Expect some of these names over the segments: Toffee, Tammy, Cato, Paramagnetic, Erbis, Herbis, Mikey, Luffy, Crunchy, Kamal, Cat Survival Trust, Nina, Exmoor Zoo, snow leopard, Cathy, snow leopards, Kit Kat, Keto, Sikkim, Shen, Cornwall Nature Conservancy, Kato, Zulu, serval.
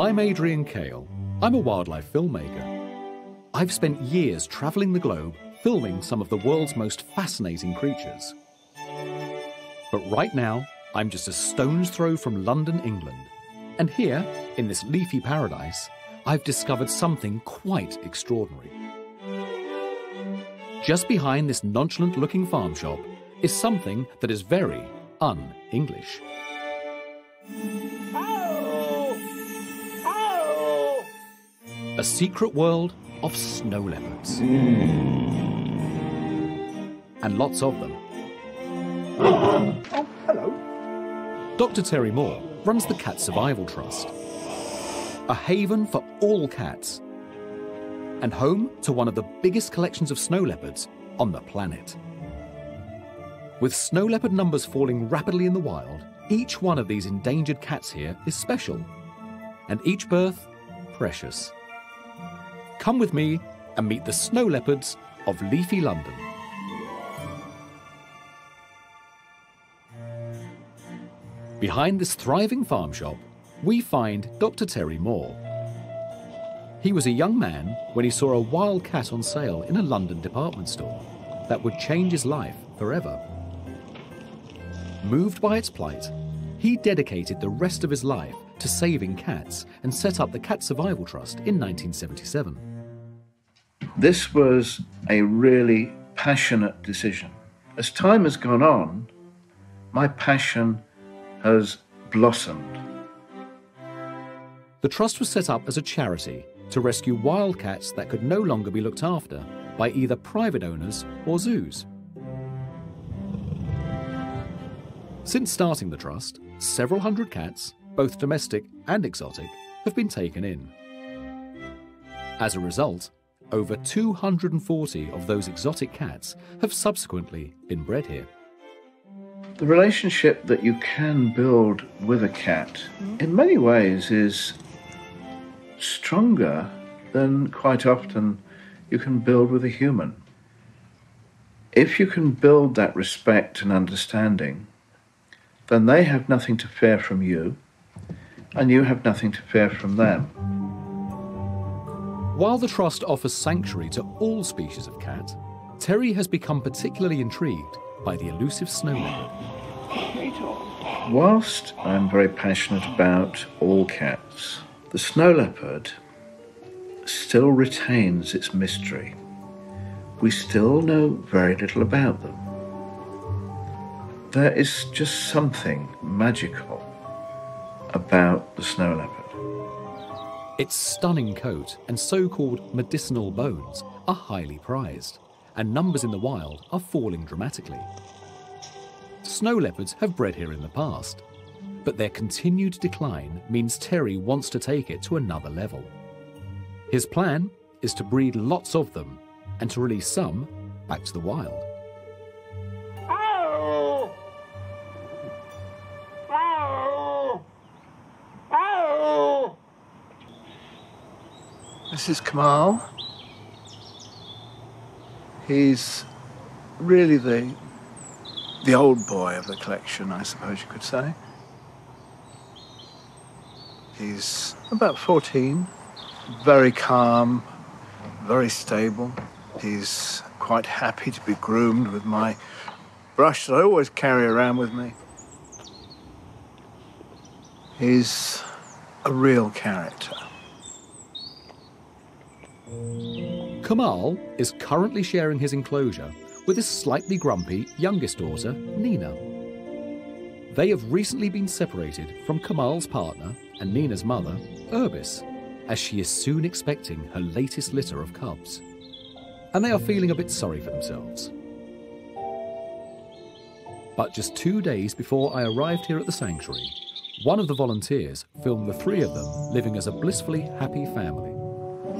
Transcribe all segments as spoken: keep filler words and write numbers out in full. I'm Adrian Cale. I'm a wildlife filmmaker. I've spent years travelling the globe filming some of the world's most fascinating creatures. But right now, I'm just a stone's throw from London, England. And here, in this leafy paradise, I've discovered something quite extraordinary. Just behind this nonchalant-looking farm shop is something that is very un-English. A secret world of snow leopards. Mm. And lots of them. Oh, hello. Doctor Terry Moore runs the Cat Survival Trust, a haven for all cats, and home to one of the biggest collections of snow leopards on the planet. With snow leopard numbers falling rapidly in the wild, each one of these endangered cats here is special, and each birth precious. Come with me and meet the snow leopards of leafy London. Behind this thriving farm shop, we find Doctor Terry Moore. He was a young man when he saw a wild cat on sale in a London department store that would change his life forever. Moved by its plight, he dedicated the rest of his life to saving cats and set up the Cat Survival Trust in nineteen seventy-seven. This was a really passionate decision. As time has gone on, my passion has blossomed. The trust was set up as a charity to rescue wild cats that could no longer be looked after by either private owners or zoos. Since starting the trust, several hundred cats, both domestic and exotic, have been taken in. As a result, over two hundred forty of those exotic cats have subsequently been bred here. The relationship that you can build with a cat, in many ways, is stronger than quite often you can build with a human. If you can build that respect and understanding, then they have nothing to fear from you, and you have nothing to fear from them. While the trust offers sanctuary to all species of cat, Terry has become particularly intrigued by the elusive snow leopard. Whilst I'm very passionate about all cats, the snow leopard still retains its mystery. We still know very little about them. There is just something magical about the snow leopard. Its stunning coat and so-called medicinal bones are highly prized, and numbers in the wild are falling dramatically. Snow leopards have bred here in the past, but their continued decline means Terry wants to take it to another level. His plan is to breed lots of them and to release some back to the wild. Ow! Ow! Ow! This is Kamal. He's really the, the old boy of the collection, I suppose you could say. He's about fourteen, very calm, very stable. He's quite happy to be groomed with my brush that I always carry around with me. He's a real character. Kamal is currently sharing his enclosure with his slightly grumpy youngest daughter, Nina. They have recently been separated from Kamal's partner and Nina's mother, Erbis, as she is soon expecting her latest litter of cubs. And they are feeling a bit sorry for themselves. But just two days before I arrived here at the sanctuary, one of the volunteers filmed the three of them living as a blissfully happy family.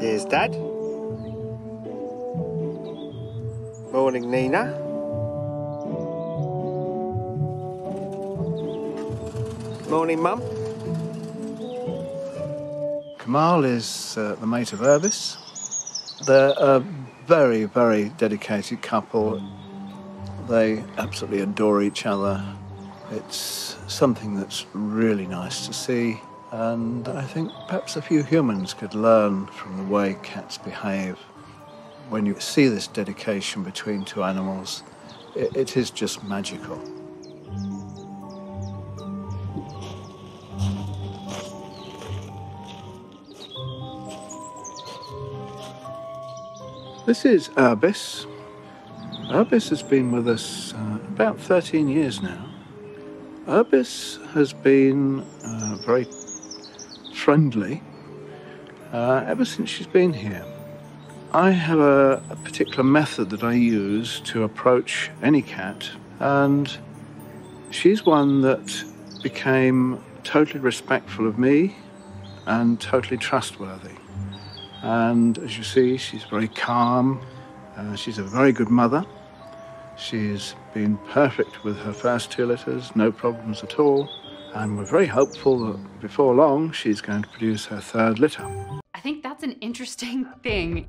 Here's Dad. Morning, Nina. Morning, Mum. Kamal is uh, the mate of Herbis. They're a very, very dedicated couple. They absolutely adore each other. It's something that's really nice to see. And I think perhaps a few humans could learn from the way cats behave. When you see this dedication between two animals, it, it is just magical. This is Herbis. Herbis has been with us uh, about thirteen years now. Herbis has been uh, very friendly uh, ever since she's been here. I have a, a particular method that I use to approach any cat, and she's one that became totally respectful of me and totally trustworthy. And as you see, she's very calm. Uh, she's a very good mother. She's been perfect with her first two litters, no problems at all. And we're very hopeful that before long, she's going to produce her third litter. I think that's an interesting thing.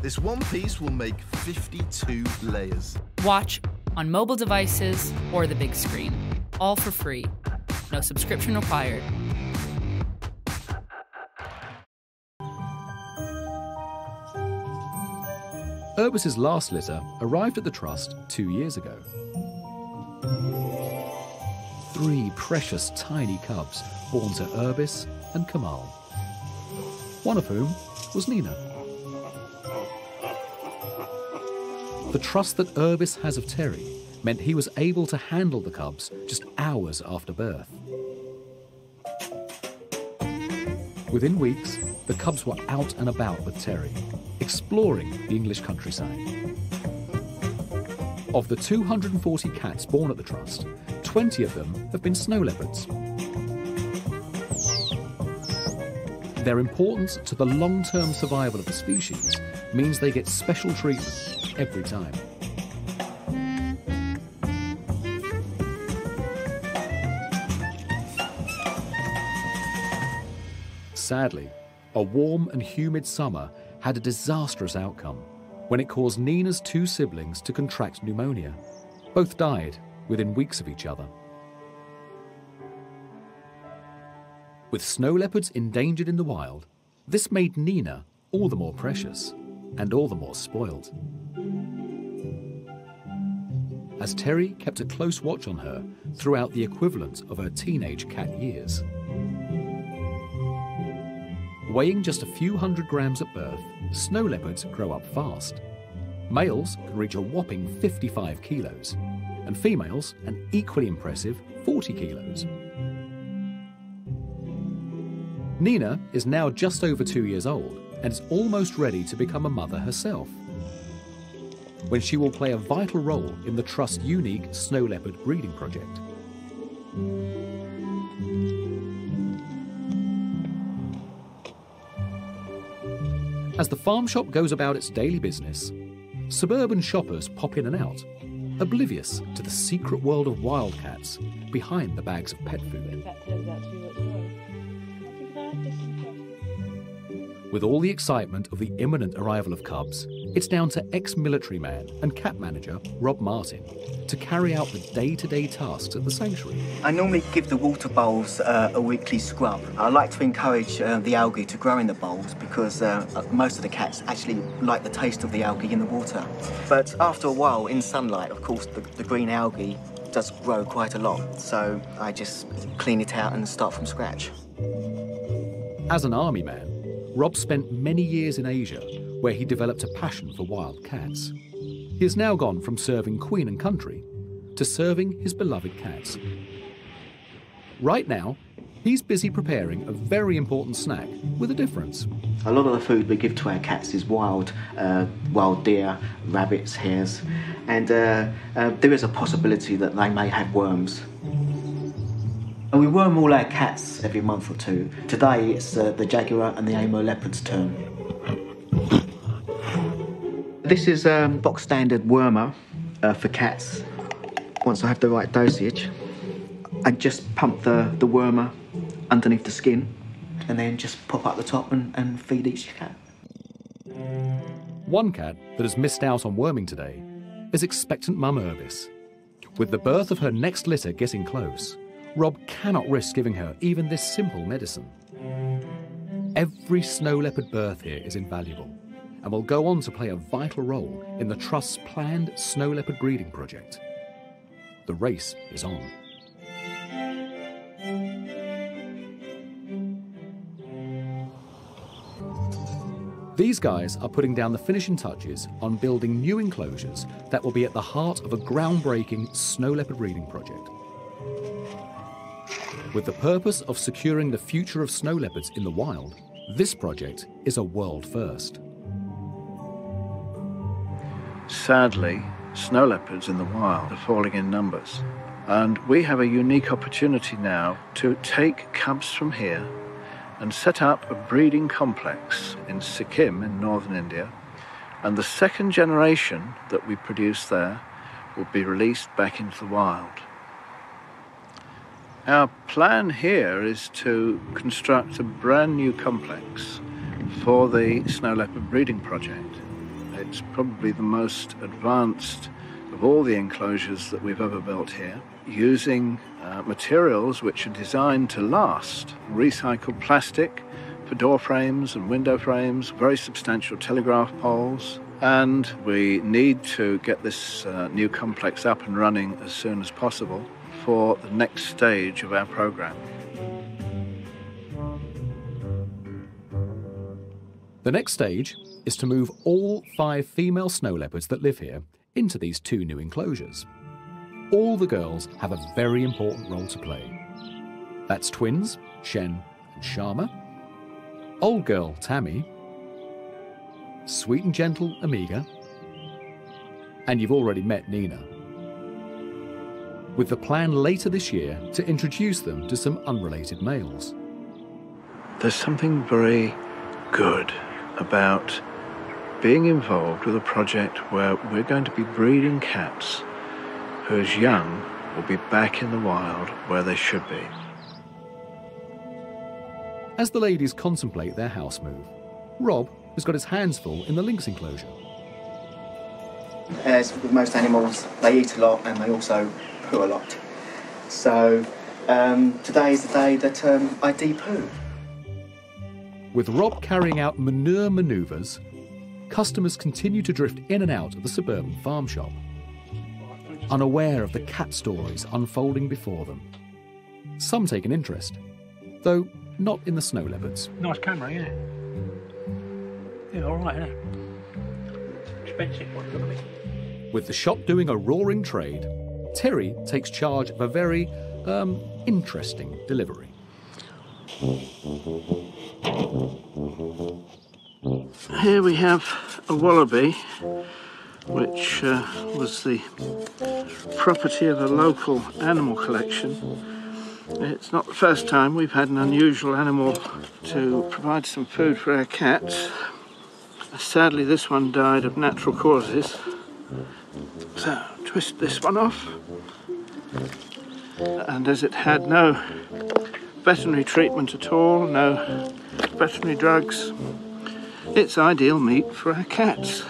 This one piece will make fifty-two layers. Watch on mobile devices or the big screen, all for free. No subscription required. Herbis's last litter arrived at the trust two years ago. Three precious tiny cubs born to Herbis and Kamal, one of whom was Nina. The trust that Herbis has of Terry meant he was able to handle the cubs just hours after birth. Within weeks, the cubs were out and about with Terry, exploring the English countryside. Of the two hundred forty cats born at the trust, twenty of them have been snow leopards. Their importance to the long-term survival of the species means they get special treatment every time. Sadly, a warm and humid summer had a disastrous outcome when it caused Nina's two siblings to contract pneumonia. Both died within weeks of each other. With snow leopards endangered in the wild, this made Nina all the more precious and all the more spoiled. As Terry kept a close watch on her throughout the equivalent of her teenage cat years. Weighing just a few hundred grams at birth, snow leopards grow up fast. Males can reach a whopping fifty-five kilos, and females an equally impressive forty kilos. Nina is now just over two years old and is almost ready to become a mother herself, when she will play a vital role in the Trust's unique snow leopard breeding project. As the farm shop goes about its daily business, suburban shoppers pop in and out, oblivious to the secret world of wildcats behind the bags of pet food. With all the excitement of the imminent arrival of cubs, it's down to ex-military man and cat manager Rob Martin to carry out the day-to-day tasks at the sanctuary. I normally give the water bowls uh, a weekly scrub. I like to encourage uh, the algae to grow in the bowls because uh, most of the cats actually like the taste of the algae in the water. But after a while, in sunlight, of course, the, the green algae does grow quite a lot. So I just clean it out and start from scratch. As an army man, Rob spent many years in Asia, where he developed a passion for wild cats. He has now gone from serving Queen and country to serving his beloved cats. Right now, he's busy preparing a very important snack with a difference. A lot of the food we give to our cats is wild, uh, wild deer, rabbits, hares, and uh, uh, there is a possibility that they may have worms. We worm all our cats every month or two. Today it's uh, the jaguar and the Amo leopard's turn. This is a um, box standard wormer uh, for cats. Once I have the right dosage, I just pump the, the wormer underneath the skin and then just pop up the top and, and feed each cat. One cat that has missed out on worming today is expectant mum Herbis. With the birth of her next litter getting close, Rob cannot risk giving her even this simple medicine. Every snow leopard birth here is invaluable and will go on to play a vital role in the Trust's planned snow leopard breeding project. The race is on. These guys are putting down the finishing touches on building new enclosures that will be at the heart of a groundbreaking snow leopard breeding project. With the purpose of securing the future of snow leopards in the wild, this project is a world first. Sadly, snow leopards in the wild are falling in numbers, and we have a unique opportunity now to take cubs from here and set up a breeding complex in Sikkim in northern India, and the second generation that we produce there will be released back into the wild. Our plan here is to construct a brand new complex for the snow leopard breeding project. It's probably the most advanced of all the enclosures that we've ever built here, using uh, materials which are designed to last. Recycled plastic for door frames and window frames, very substantial telegraph poles, and we need to get this uh, new complex up and running as soon as possible for the next stage of our program. The next stage is to move all five female snow leopards that live here into these two new enclosures. All the girls have a very important role to play. That's twins, Shen and Sharma, old girl, Tammy, sweet and gentle, Amiga, and you've already met Nina. With the plan later this year to introduce them to some unrelated males. There's something very good about being involved with a project where we're going to be breeding cats who, as young, will be back in the wild where they should be. As the ladies contemplate their house move, Rob has got his hands full in the lynx enclosure. As with most animals, they eat a lot and they also poo a lot. So um, today is the day that um, I de-poo. With Rob carrying out manure manoeuvres, customers continue to drift in and out of the suburban farm shop, unaware of the cat stories unfolding before them. Some take an interest, though not in the snow leopards. Nice camera, yeah. Yeah, all right, yeah. Expensive one, look at it. With the shop doing a roaring trade, Terry takes charge of a very, um, interesting delivery. Here we have a wallaby, which uh, was the property of a local animal collection. It's not the first time we've had an unusual animal to provide some food for our cats. Sadly, this one died of natural causes. So, twist this one off. And as it had no veterinary treatment at all, no veterinary drugs, it's ideal meat for our cats.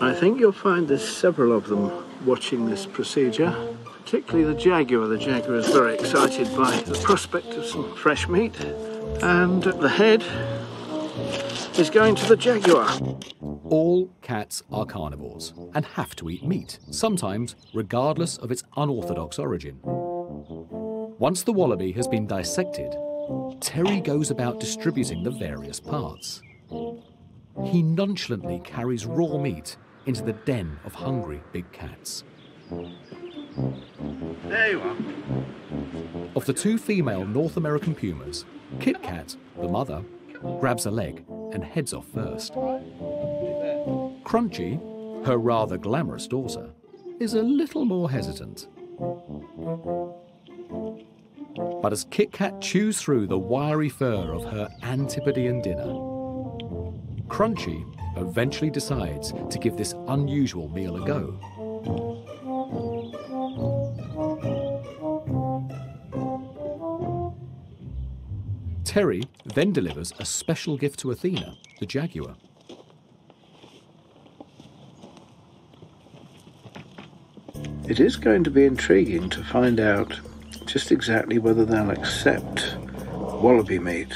I think you'll find there's several of them watching this procedure, particularly the jaguar. The jaguar is very excited by the prospect of some fresh meat, and the head is going to the jaguar. All cats are carnivores and have to eat meat, sometimes regardless of its unorthodox origin. Once the wallaby has been dissected, Terry goes about distributing the various parts. He nonchalantly carries raw meat into the den of hungry big cats. There you are. Of the two female North American pumas, Kit Kat, the mother, grabs a leg and heads off first. Crunchy, her rather glamorous daughter, is a little more hesitant. But as Kit Kat chews through the wiry fur of her Antipodean dinner, Crunchy eventually decides to give this unusual meal a go. Terry then delivers a special gift to Athena, the jaguar. It is going to be intriguing to find out just exactly whether they'll accept wallaby meat,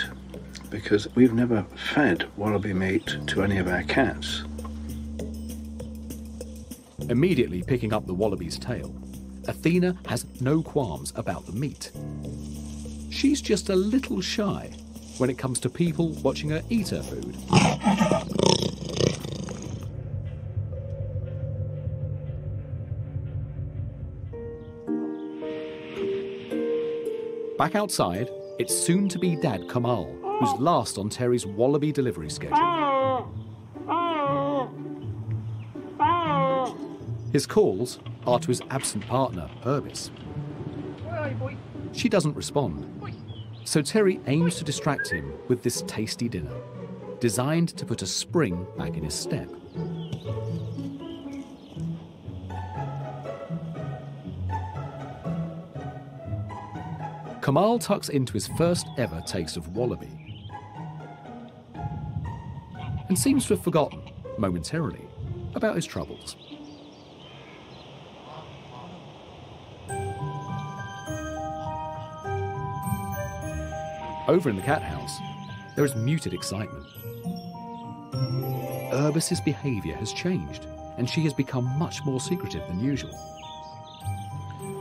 because we've never fed wallaby meat to any of our cats. Immediately picking up the wallaby's tail, Athena has no qualms about the meat. She's just a little shy when it comes to people watching her eat her food. Back outside, it's soon-to-be dad Kamal, who's last on Terry's wallaby delivery schedule. His calls are to his absent partner, Herbis. She doesn't respond, so Terry aims to distract him with this tasty dinner, designed to put a spring back in his step. Kamal tucks into his first ever taste of wallaby and seems to have forgotten, momentarily, about his troubles. Over in the cat house, there is muted excitement. Erbis's behaviour has changed and she has become much more secretive than usual.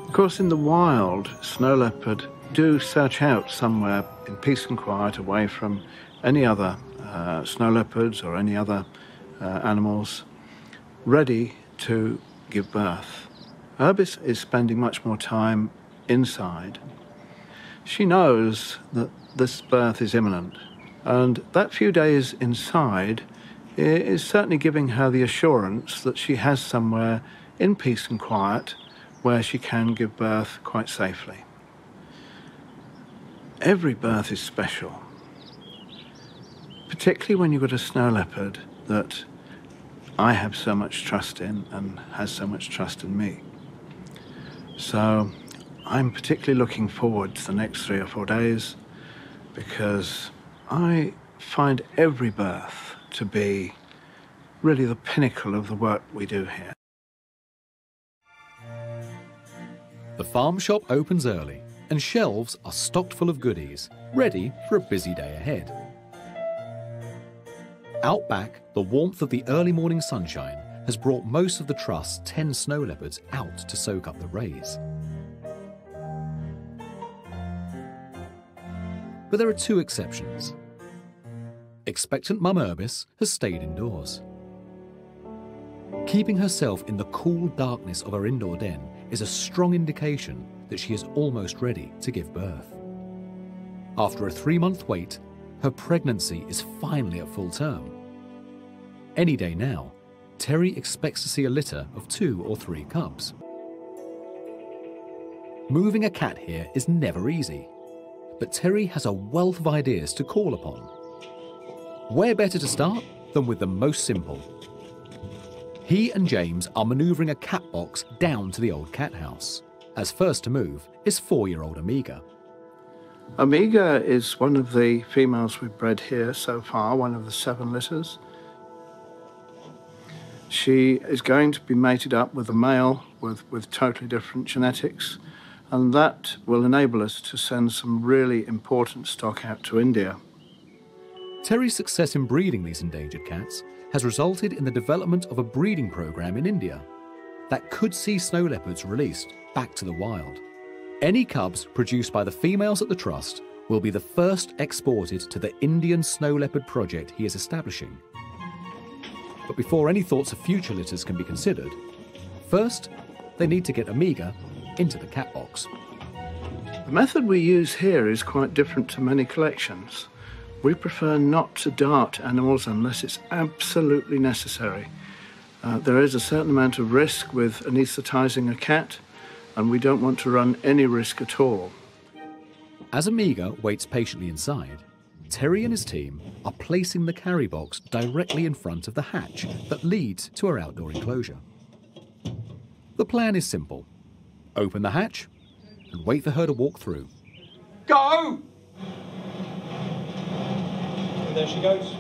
Of course, in the wild, snow leopard do search out somewhere in peace and quiet, away from any other uh, snow leopards or any other uh, animals, ready to give birth. Herbis is spending much more time inside. She knows that this birth is imminent, and that few days inside is certainly giving her the assurance that she has somewhere in peace and quiet where she can give birth quite safely. Every birth is special, particularly when you've got a snow leopard that I have so much trust in and has so much trust in me. So I'm particularly looking forward to the next three or four days, because I find every birth to be really the pinnacle of the work we do here. The farm shop opens early, and shelves are stocked full of goodies, ready for a busy day ahead. Out back, the warmth of the early morning sunshine has brought most of the Trust's ten snow leopards out to soak up the rays. But there are two exceptions. Expectant Mum Erbis has stayed indoors. Keeping herself in the cool darkness of her indoor den is a strong indication that she is almost ready to give birth. After a three-month wait, her pregnancy is finally at full term. Any day now, Terry expects to see a litter of two or three cubs. Moving a cat here is never easy, but Terry has a wealth of ideas to call upon. Where better to start than with the most simple? He and James are manoeuvring a cat box down to the old cat house. As first to move is four-year-old Amiga. Amiga is one of the females we've bred here so far, one of the seven litters. She is going to be mated up with a male with, with totally different genetics, and that will enable us to send some really important stock out to India. Terry's success in breeding these endangered cats has resulted in the development of a breeding program in India that could see snow leopards released back to the wild. Any cubs produced by the females at the Trust will be the first exported to the Indian snow leopard project he is establishing. But before any thoughts of future litters can be considered, first they need to get Amiga into the cat box. The method we use here is quite different to many collections. We prefer not to dart animals unless it's absolutely necessary. Uh, there is a certain amount of risk with anaesthetising a cat, and we don't want to run any risk at all. As Amiga waits patiently inside, Terry and his team are placing the carry box directly in front of the hatch that leads to our outdoor enclosure. The plan is simple. Open the hatch and wait for her to walk through. Go! And there she goes.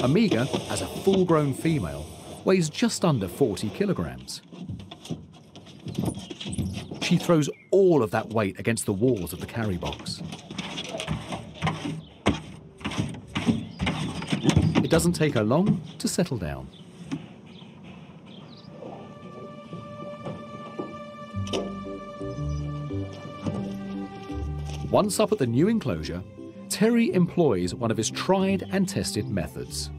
Amiga, as a full-grown female, weighs just under forty kilograms. She throws all of that weight against the walls of the carry box. It doesn't take her long to settle down. Once up at the new enclosure, Terry employs one of his tried and tested methods.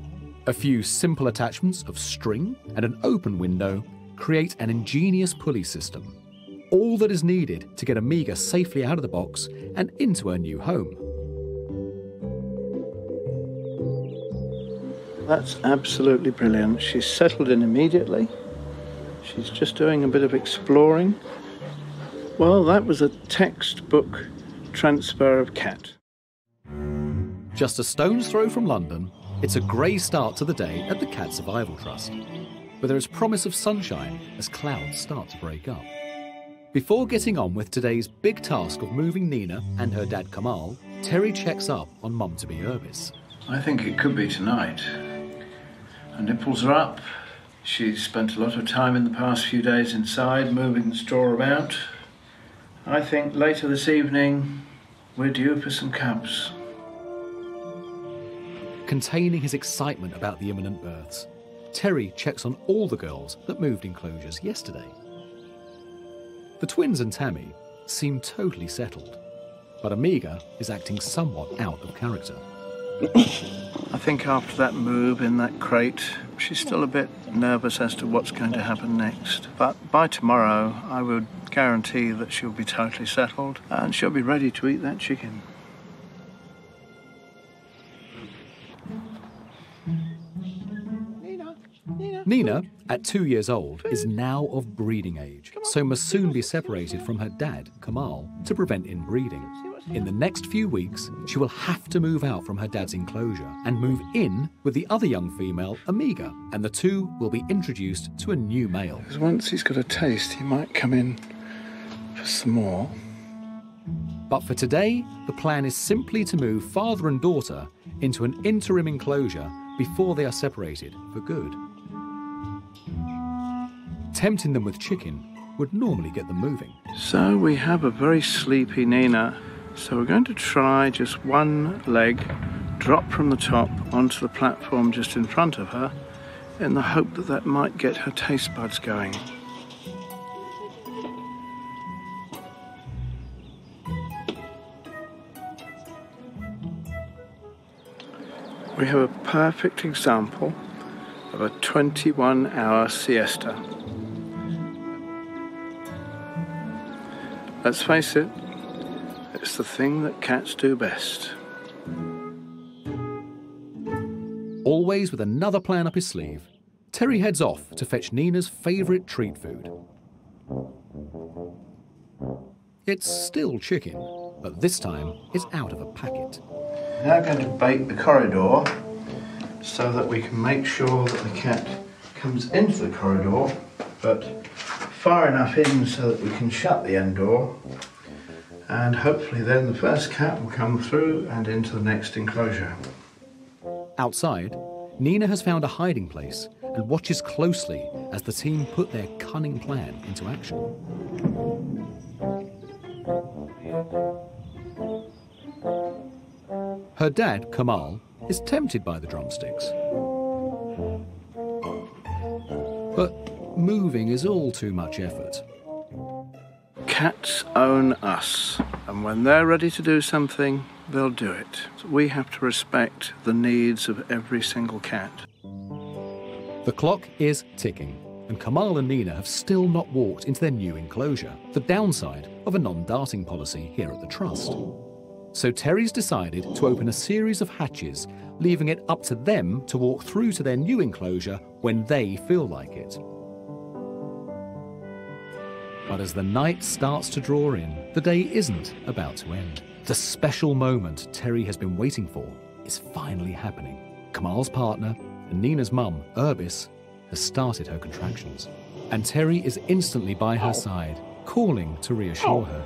A few simple attachments of string and an open window create an ingenious pulley system. All that is needed to get Amiga safely out of the box and into her new home. That's absolutely brilliant. She's settled in immediately. She's just doing a bit of exploring. Well, that was a textbook transfer of Cat. Just a stone's throw from London, it's a grey start to the day at the Cat Survival Trust, where there is promise of sunshine as clouds start to break up. Before getting on with today's big task of moving Nina and her dad Kamal, Terry checks up on mum-to-be Herbis. I think it could be tonight. Her nipples are up. She's spent a lot of time in the past few days inside, moving the straw about. I think later this evening, we're due for some cubs. Containing his excitement about the imminent births, Terry checks on all the girls that moved enclosures yesterday. The twins and Tammy seem totally settled, but Amiga is acting somewhat out of character. I think after that move in that crate, she's still a bit nervous as to what's going to happen next. But by tomorrow, I would guarantee that she'll be totally settled and she'll be ready to eat that chicken. Nina, at two years old, is now of breeding age, so must soon be separated from her dad, Kamal, to prevent inbreeding. In the next few weeks, she will have to move out from her dad's enclosure and move in with the other young female, Amiga, and the two will be introduced to a new male. Because once he's got a taste, he might come in for some more. But for today, the plan is simply to move father and daughter into an interim enclosure before they are separated for good. Tempting them with chicken would normally get them moving. So we have a very sleepy Nina. So we're going to try just one leg, drop from the top onto the platform just in front of her, in the hope that that might get her taste buds going. We have a perfect example of a twenty-one hour siesta. Let's face it, it's the thing that cats do best. Always with another plan up his sleeve, Terry heads off to fetch Nina's favourite treat food. It's still chicken, but this time it's out of a packet. We're now going to bake the corridor so that we can make sure that the cat comes into the corridor, but far enough in so that we can shut the end door, and hopefully then the first cat will come through and into the next enclosure. Outside, Nina has found a hiding place and watches closely as the team put their cunning plan into action. Her dad, Kamal, is tempted by the drumsticks. But moving is all too much effort. Cats own us, and when they're ready to do something, they'll do it. So we have to respect the needs of every single cat. The clock is ticking, and Kamal and Nina have still not walked into their new enclosure, the downside of a non-darting policy here at the Trust. So Terry's decided to open a series of hatches, leaving it up to them to walk through to their new enclosure when they feel like it. But as the night starts to draw in, the day isn't about to end. The special moment Terry has been waiting for is finally happening. Kamal's partner and Nina's mum, Erbis, has started her contractions. And Terry is instantly by her side, calling to reassure her.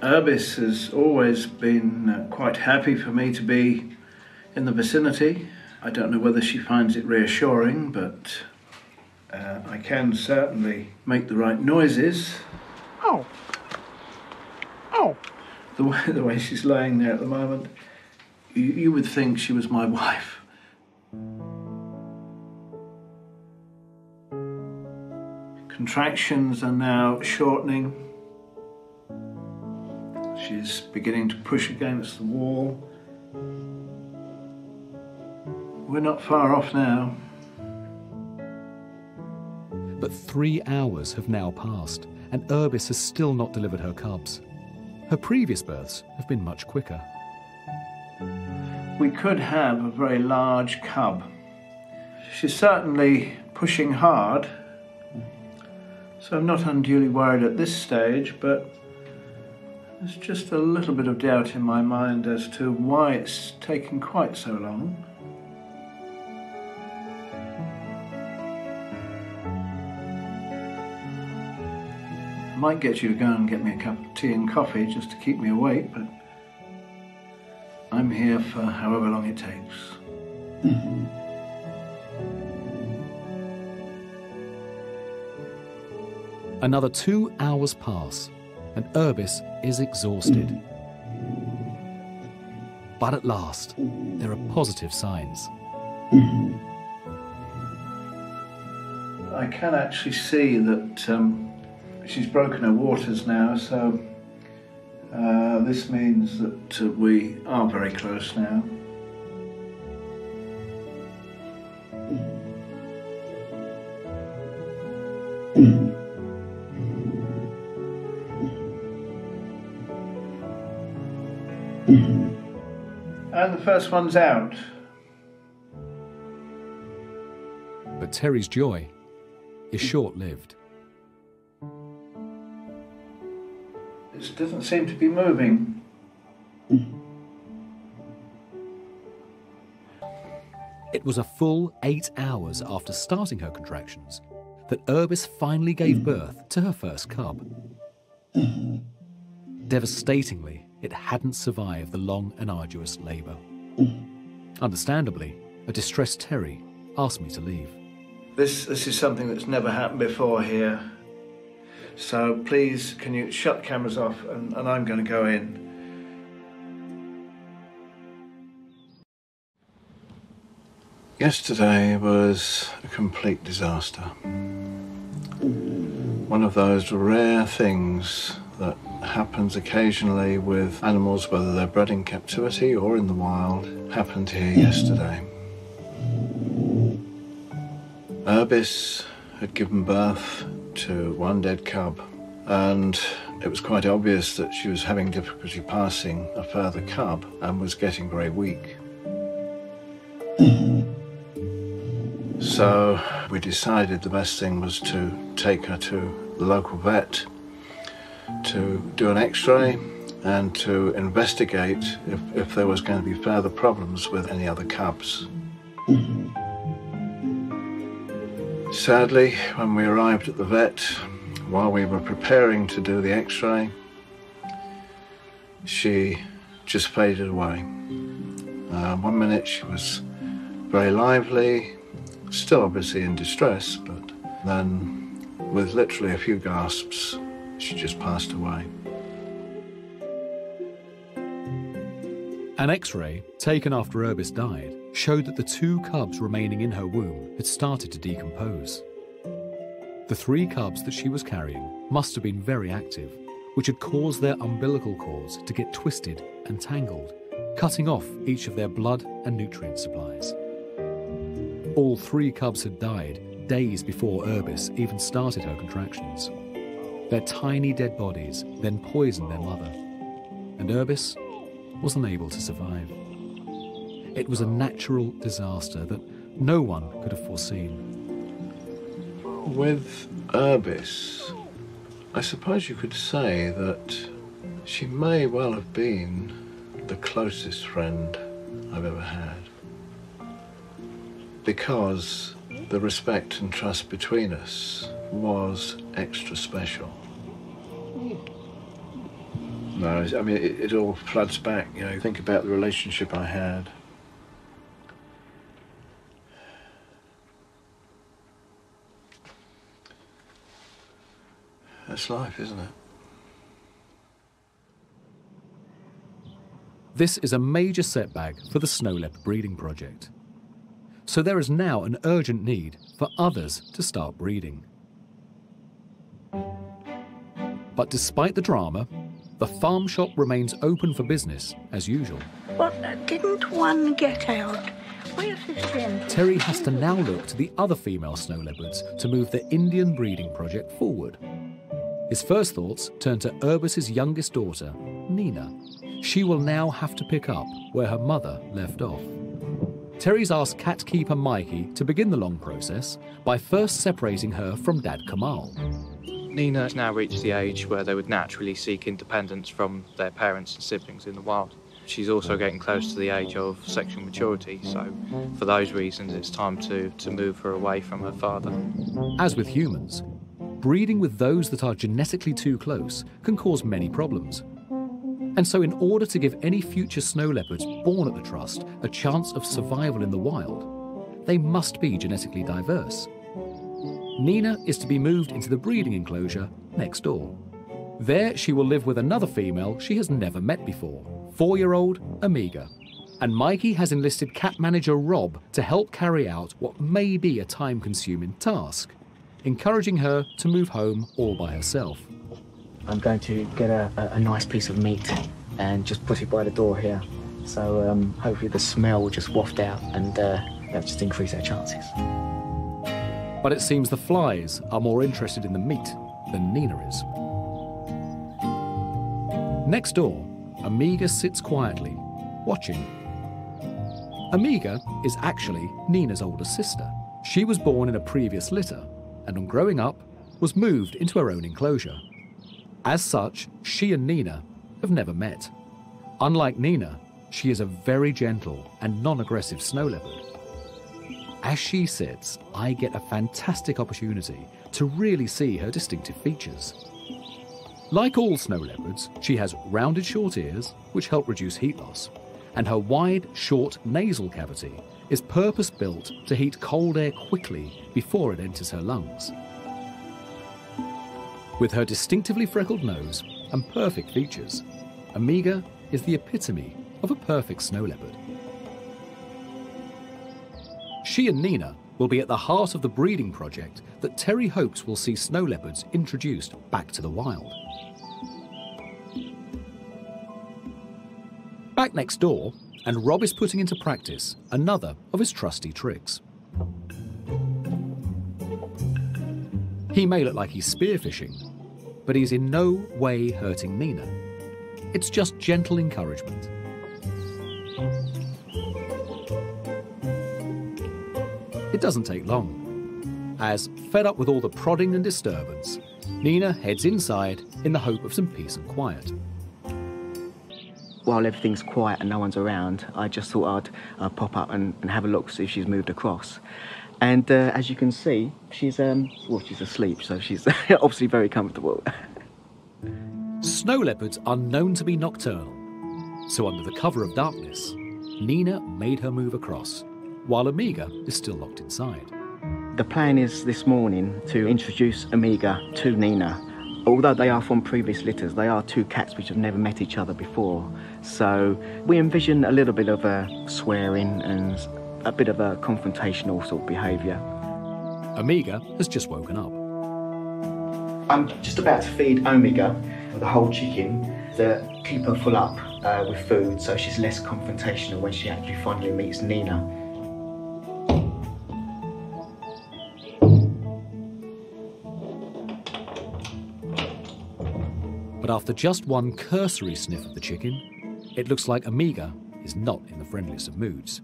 Erbis has always been quite happy for me to be in the vicinity. I don't know whether she finds it reassuring, but Uh, I can certainly make the right noises. Oh. Oh. The way, the way she's laying there at the moment, you, you would think she was my wife. Contractions are now shortening. She's beginning to push against the wall. We're not far off now. But three hours have now passed, and Erbis has still not delivered her cubs. Her previous births have been much quicker. We could have a very large cub. She's certainly pushing hard, so I'm not unduly worried at this stage, but there's just a little bit of doubt in my mind as to why it's taken quite so long. I might get you to go and get me a cup of tea and coffee just to keep me awake, but I'm here for however long it takes. Mm-hmm. Another two hours pass, and Erbis is exhausted. Mm-hmm. But at last, there are positive signs. Mm-hmm. I can actually see that um, she's broken her waters now, so uh, this means that uh, we are very close now. And the first one's out. But Terry's joy is short-lived. It doesn't seem to be moving. It was a full eight hours after starting her contractions that Erbis finally gave birth to her first cub. Devastatingly, it hadn't survived the long and arduous labour. Understandably, a distressed Terry asked me to leave. This, this is something that's never happened before here. So please, can you shut cameras off, and, and I'm going to go in. Yesterday was a complete disaster. One of those rare things that happens occasionally with animals, whether they're bred in captivity or in the wild, happened here yesterday. Herbis had given birth to one dead cub, and it was quite obvious that she was having difficulty passing a further cub and was getting very weak. So we decided the best thing was to take her to the local vet to do an x-ray and to investigate if, if there was going to be further problems with any other cubs. Sadly, when we arrived at the vet, while we were preparing to do the x-ray, she just faded away. Uh, one minute she was very lively, still obviously in distress, but then with literally a few gasps, she just passed away. An x-ray taken after Herbis died showed that the two cubs remaining in her womb had started to decompose. The three cubs that she was carrying must have been very active, which had caused their umbilical cords to get twisted and tangled, cutting off each of their blood and nutrient supplies. All three cubs had died days before Herbis even started her contractions. Their tiny dead bodies then poisoned their mother, and Herbis was unable to survive. It was a natural disaster that no one could have foreseen. With Herbis, I suppose you could say that she may well have been the closest friend I've ever had, because the respect and trust between us was extra special. No, I mean, it, it all floods back, you know, think about the relationship I had. That's life, isn't it? This is a major setback for the snow leopard breeding project. So there is now an urgent need for others to start breeding. But despite the drama, the farm shop remains open for business as usual. But didn't one get out? Where's this then? Terry has to now look to the other female snow leopards to move the Indian breeding project forward. His first thoughts turn to Erbis's youngest daughter, Nina. She will now have to pick up where her mother left off. Terry's asked cat keeper Mikey to begin the long process by first separating her from Dad Kamal. Nina has now reached the age where they would naturally seek independence from their parents and siblings in the wild. She's also getting close to the age of sexual maturity, so for those reasons it's time to, to move her away from her father. As with humans, breeding with those that are genetically too close can cause many problems. And so in order to give any future snow leopards born at the Trust a chance of survival in the wild, they must be genetically diverse. Nina is to be moved into the breeding enclosure next door. There she will live with another female she has never met before, four-year-old Amiga. And Mikey has enlisted cat manager Rob to help carry out what may be a time-consuming task, encouraging her to move home all by herself. I'm going to get a, a nice piece of meat and just put it by the door here. So um, hopefully the smell will just waft out and uh, that'll just increase our chances. But it seems the flies are more interested in the meat than Nina is. Next door, Amiga sits quietly, watching. Amiga is actually Nina's older sister. She was born in a previous litter and on growing up was moved into her own enclosure. As such, she and Nina have never met. Unlike Nina, she is a very gentle and non-aggressive snow leopard. As she sits, I get a fantastic opportunity to really see her distinctive features. Like all snow leopards, she has rounded short ears, which help reduce heat loss, and her wide, short nasal cavity is purpose-built to heat cold air quickly before it enters her lungs. With her distinctively freckled nose and perfect features, Amiga is the epitome of a perfect snow leopard. She and Nina will be at the heart of the breeding project that Terry hopes will see snow leopards introduced back to the wild. Back next door, and Rob is putting into practice another of his trusty tricks. He may look like he's spearfishing, but he's in no way hurting Nina. It's just gentle encouragement. It doesn't take long, as, fed up with all the prodding and disturbance, Nina heads inside in the hope of some peace and quiet. While everything's quiet and no one's around, I just thought I'd uh, pop up and, and have a look, see if she's moved across. And uh, as you can see, she's, um, well, she's asleep, so she's obviously very comfortable. Snow leopards are known to be nocturnal, so under the cover of darkness, Nina made her move across, while Amiga is still locked inside. The plan is this morning to introduce Amiga to Nina. Although they are from previous litters, they are two cats which have never met each other before. So we envision a little bit of a swearing and a bit of a confrontational sort of behaviour. Amiga has just woken up. I'm just about to feed Amiga the whole chicken to keep her full up uh, with food, so she's less confrontational when she actually finally meets Nina. But after just one cursory sniff of the chicken, it looks like Amiga is not in the friendliest of moods.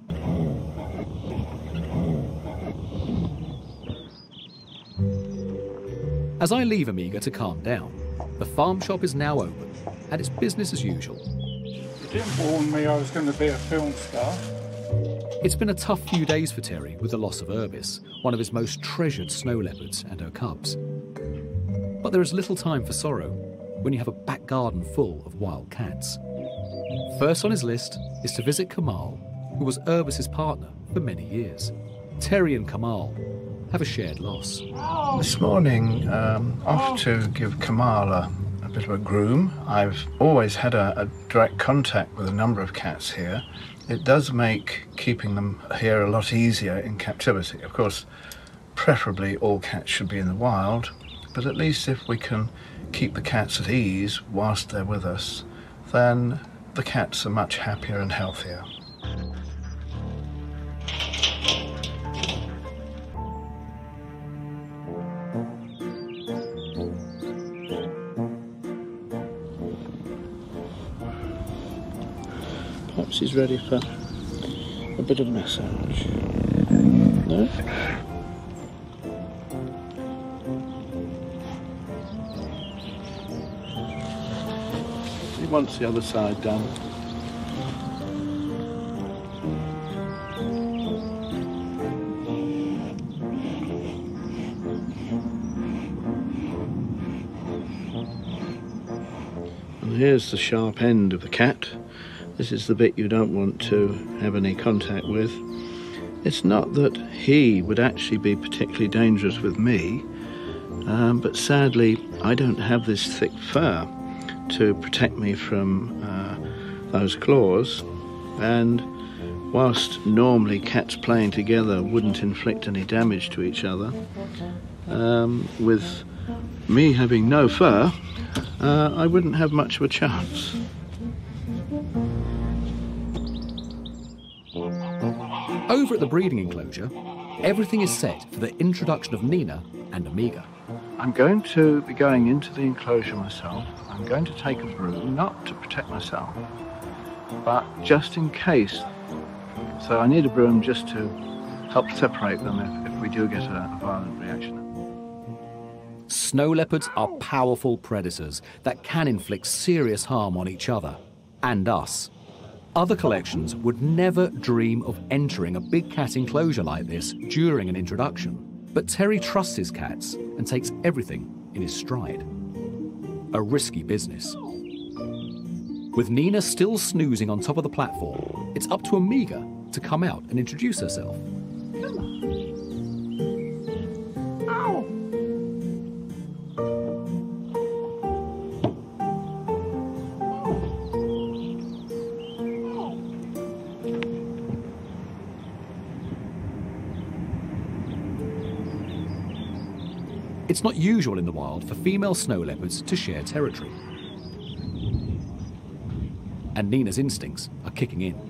As I leave Amiga to calm down, the farm shop is now open and it's business as usual. You didn't warn me I was going to be a film star. It's been a tough few days for Terry with the loss of Herbis, one of his most treasured snow leopards, and her cubs. But there is little time for sorrow when you have a back garden full of wild cats. First on his list is to visit Kamal, who was Herbis's partner for many years. Terry and Kamal have a shared loss. This morning, um, off to give Kamal a bit of a groom. I've always had a, a direct contact with a number of cats here. It does make keeping them here a lot easier in captivity. Of course, preferably all cats should be in the wild, but at least if we can keep the cats at ease whilst they're with us, then the cats are much happier and healthier. Perhaps he's ready for a bit of massage. No? He wants the other side done. And here's the sharp end of the cat. This is the bit you don't want to have any contact with. It's not that he would actually be particularly dangerous with me, um, but sadly I don't have this thick fur to protect me from uh, those claws, and whilst normally cats playing together wouldn't inflict any damage to each other, um, with me having no fur, uh, I wouldn't have much of a chance. Over at the breeding enclosure, everything is set for the introduction of Nina and Amiga. I'm going to be going into the enclosure myself. I'm going to take a broom, not to protect myself, but just in case. So I need a broom just to help separate them if, if we do get a, a violent reaction. Snow leopards are powerful predators that can inflict serious harm on each other and us. Other collections would never dream of entering a big cat enclosure like this during an introduction, but Terry trusts his cats and takes everything in his stride. A risky business. With Nina still snoozing on top of the platform, it's up to Amiga to come out and introduce herself. It's not usual in the wild for female snow leopards to share territory. And Nina's instincts are kicking in.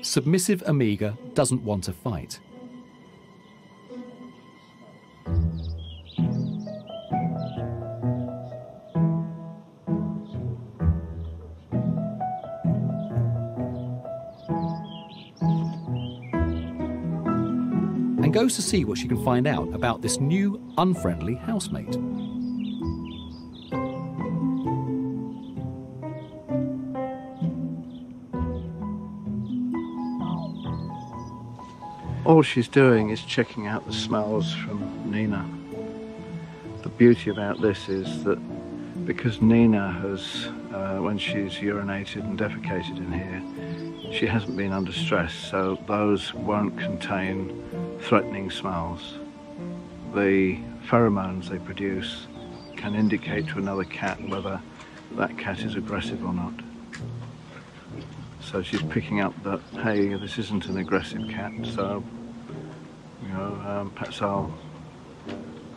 Submissive Amiga doesn't want to fight. And goes to see what she can find out about this new, unfriendly housemate. All she's doing is checking out the smells from Nina. The beauty about this is that because Nina has, uh, when she's urinated and defecated in here, she hasn't been under stress, so those won't contain threatening smells. The pheromones they produce can indicate to another cat whether that cat is aggressive or not. So she's picking up that, hey, this isn't an aggressive cat, so you know, um, perhaps I'll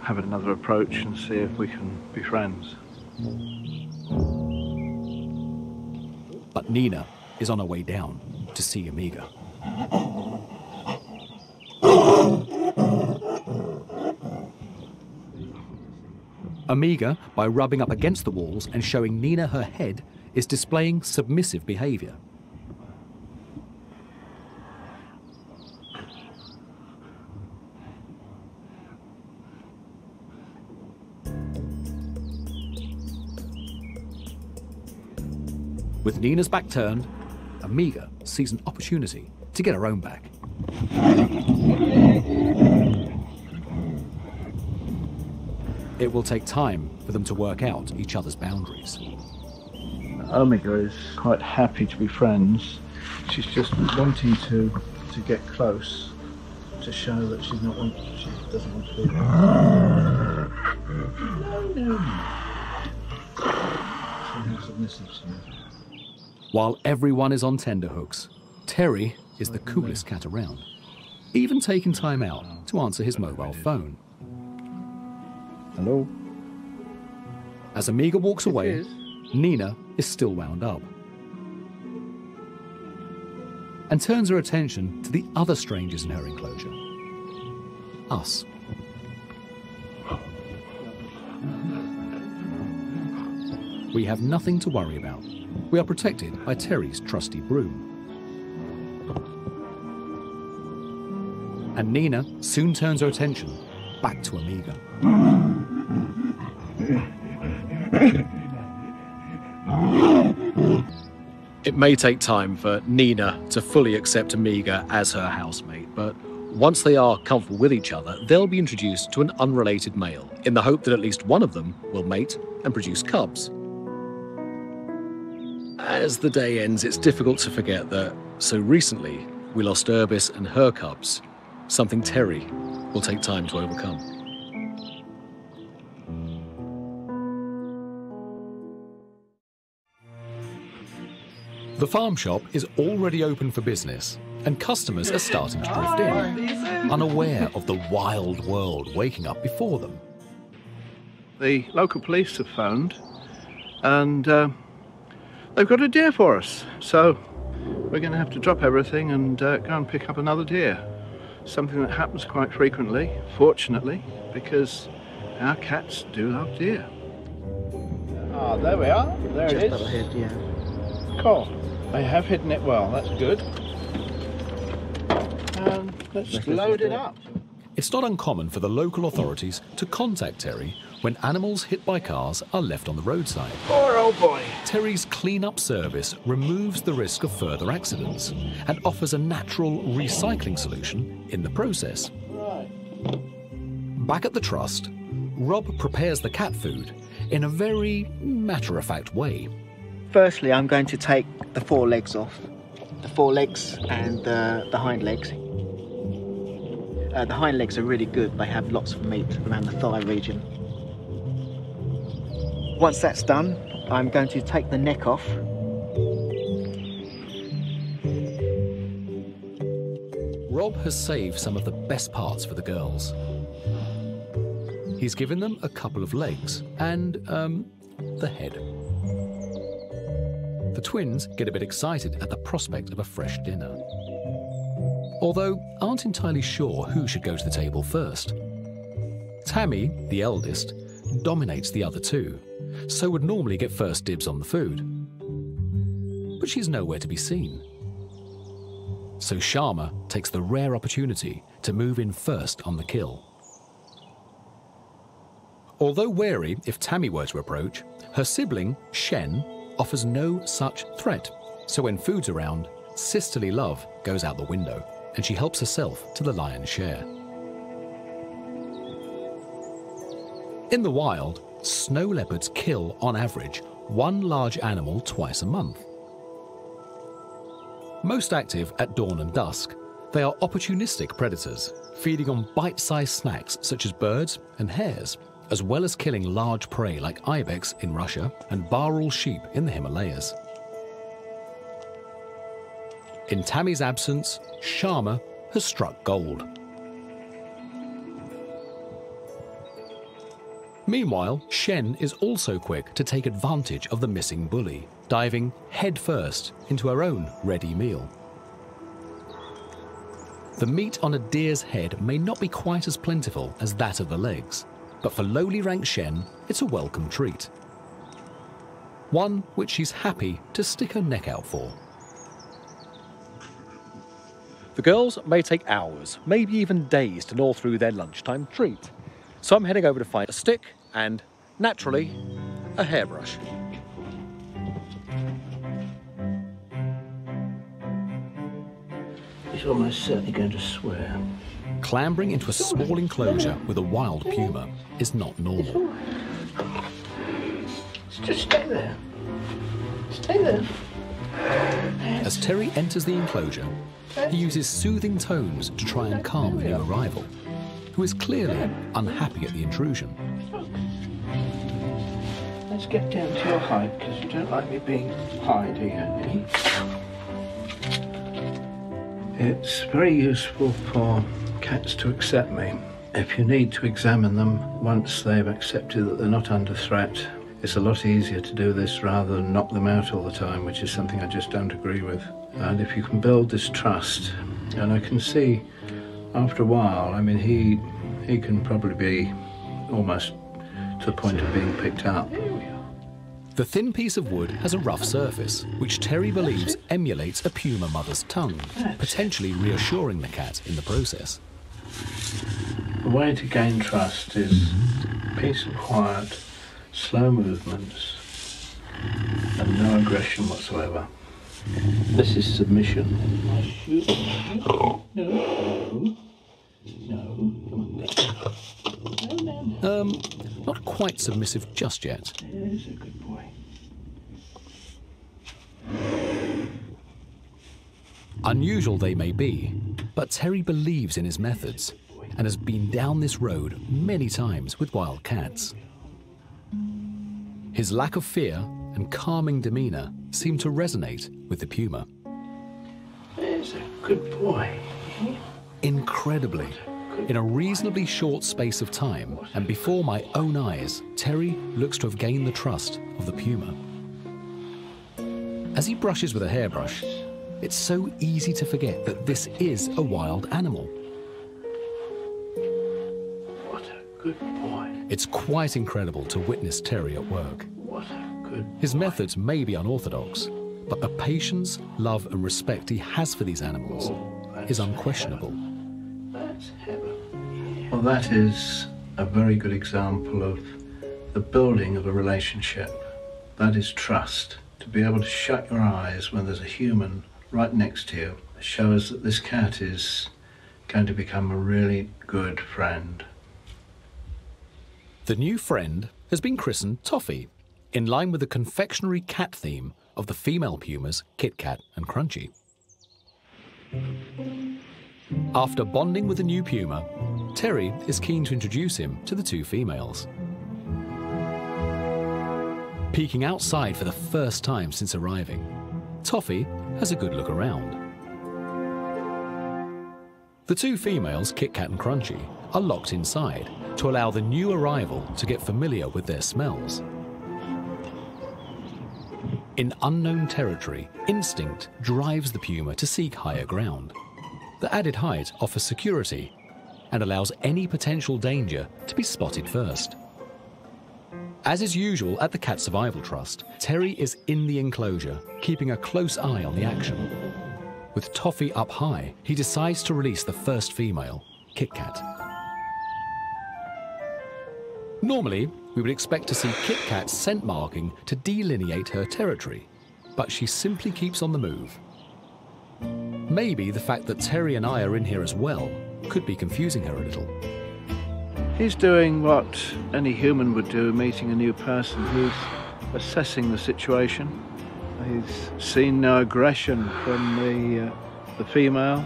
have another approach and see if we can be friends. But Nina is on her way down to see Amiga. Amiga, by rubbing up against the walls and showing Nina her head, is displaying submissive behaviour. With Nina's back turned, Amiga sees an opportunity to get her own back. It will take time for them to work out each other's boundaries. Amiga is quite happy to be friends. She's just wanting to, to get close to show that she's not want, she doesn't want to be there. No, no. She's submissive to me. While everyone is on tenterhooks, Terry is the coolest cat around, even taking time out to answer his mobile phone. Hello? As Amiga walks away, Nina is still wound up and turns her attention to the other strangers in her enclosure. Us. We have nothing to worry about. We are protected by Terry's trusty broom. And Nina soon turns her attention back to Amiga. It may take time for Nina to fully accept Amiga as her housemate, but once they are comfortable with each other, they'll be introduced to an unrelated male in the hope that at least one of them will mate and produce cubs. As the day ends, it's difficult to forget that so recently we lost Erbis and her cubs, something Terry will take time to overcome. The farm shop is already open for business, and customers are starting to drift in, unaware of the wild world waking up before them. The local police have phoned, and uh, they've got a deer for us, so we're going to have to drop everything and uh, go and pick up another deer. Something that happens quite frequently, fortunately, because our cats do love deer. Ah, there we are. There Just it is. Ahead, yeah. Cool. They have hidden it well, that's good. Um, let's just load it up. It's not uncommon for the local authorities to contact Terry when animals hit by cars are left on the roadside. Poor old boy. Terry's clean-up service removes the risk of further accidents and offers a natural recycling solution in the process. Right. Back at the trust, Rob prepares the cat food in a very matter-of-fact way. Firstly, I'm going to take the four legs off. The four legs and the, the hind legs. Uh, the hind legs are really good. They have lots of meat around the thigh region. Once that's done, I'm going to take the neck off. Rob has saved some of the best parts for the girls. He's given them a couple of legs and, um, the head. The twins get a bit excited at the prospect of a fresh dinner, although aren't entirely sure who should go to the table first. Tammy, the eldest, dominates the other two, so would normally get first dibs on the food. But she's nowhere to be seen. So Sharma takes the rare opportunity to move in first on the kill. Although wary if Tammy were to approach, her sibling, Shen, offers no such threat. So when food's around, sisterly love goes out the window, and she helps herself to the lion's share. In the wild, snow leopards kill, on average, one large animal twice a month. Most active at dawn and dusk, they are opportunistic predators, feeding on bite-sized snacks such as birds and hares, as well as killing large prey like ibex in Russia and Baral sheep in the Himalayas. In Tammy's absence, Sharma has struck gold. Meanwhile, Shen is also quick to take advantage of the missing bully, diving headfirst into her own ready meal. The meat on a deer's head may not be quite as plentiful as that of the legs, but for lowly ranked Shen, it's a welcome treat. One which she's happy to stick her neck out for. The girls may take hours, maybe even days, to gnaw through their lunchtime treat. So I'm heading over to find a stick and, naturally, a hairbrush. He's almost certainly going to swear. Clambering into a small enclosure with a wild puma is not normal. Just stay there. Stay there. As Terry enters the enclosure, he uses soothing tones to try and calm the new arrival, who is clearly unhappy at the intrusion. Let's get down to your hide, because you don't like me being high, do you? It's very useful for cats to accept me. If you need to examine them, once they've accepted that they're not under threat, it's a lot easier to do this rather than knock them out all the time, which is something I just don't agree with. And if you can build this trust, and I can see after a while, I mean, he he can probably be almost to the point of being picked up. The thin piece of wood has a rough surface, which Terry believes emulates a puma mother's tongue, potentially reassuring the cat in the process. The way to gain trust is peace and quiet, slow movements and no aggression whatsoever. This is submission. No, no, no. Um, not quite submissive just yet. There's a good boy. Unusual they may be, but Terry believes in his methods and has been down this road many times with wild cats. His lack of fear and calming demeanour seem to resonate with the puma. There's a good boy. Incredibly, in a reasonably short space of time and before my own eyes, Terry looks to have gained the trust of the puma. As he brushes with a hairbrush, it's so easy to forget that this is a wild animal. What a good boy. It's quite incredible to witness Terry at work. What a good His methods may be unorthodox, but the patience, love and respect he has for these animals oh, is unquestionable. Heaven. That's heaven. Yeah. Well, that is a very good example of the building of a relationship. That is trust. To be able to shut your eyes when there's a human right next to you shows that this cat is going to become a really good friend. The new friend has been christened Toffee, in line with the confectionery cat theme of the female pumas Kit Kat and Crunchy. After bonding with the new puma, Terry is keen to introduce him to the two females. Peeking outside for the first time since arriving, Toffee has a good look around. The two females, Kit Kat and Crunchy, are locked inside to allow the new arrival to get familiar with their smells. In unknown territory, instinct drives the puma to seek higher ground. The added height offers security and allows any potential danger to be spotted first. As is usual at the Cat Survival Trust, Terry is in the enclosure, keeping a close eye on the action. With Toffee up high, he decides to release the first female, Kit Kat. Normally, we would expect to see Kit Kat's scent marking to delineate her territory, but she simply keeps on the move. Maybe the fact that Terry and I are in here as well could be confusing her a little. He's doing what any human would do, meeting a new person. He's assessing the situation. He's seen no aggression from the, uh, the female,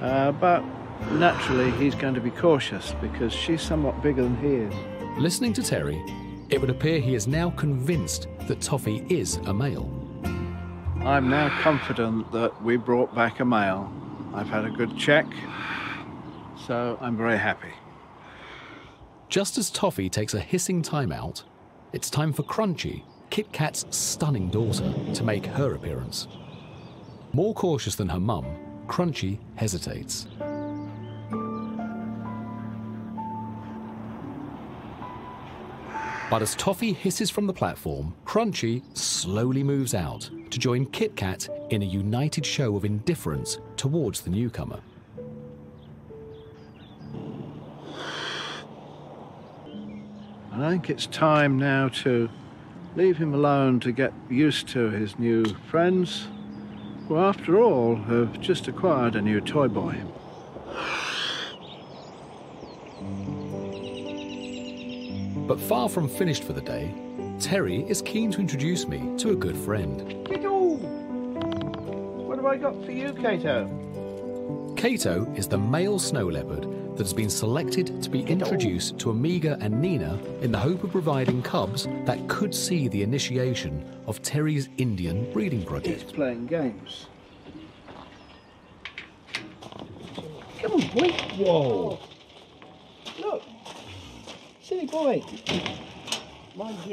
uh, but naturally, he's going to be cautious because she's somewhat bigger than he is. Listening to Terry, it would appear he is now convinced that Toffee is a male. I'm now confident that we brought back a male. I've had a good check, so I'm very happy. Just as Toffee takes a hissing timeout, it's time for Crunchy, Kit Kat's stunning daughter, to make her appearance. More cautious than her mum, Crunchy hesitates. But as Toffee hisses from the platform, Crunchy slowly moves out to join Kit Kat in a united show of indifference towards the newcomer. I think it's time now to leave him alone to get used to his new friends, who after all have just acquired a new toy boy. But far from finished for the day, Terry is keen to introduce me to a good friend. Kato! What have I got for you, Kato? Kato is the male snow leopard that has been selected to be introduced to Amiga and Nina in the hope of providing cubs that could see the initiation of Terry's Indian breeding project. He's playing games. Come on, boy. Whoa. Look. Silly boy.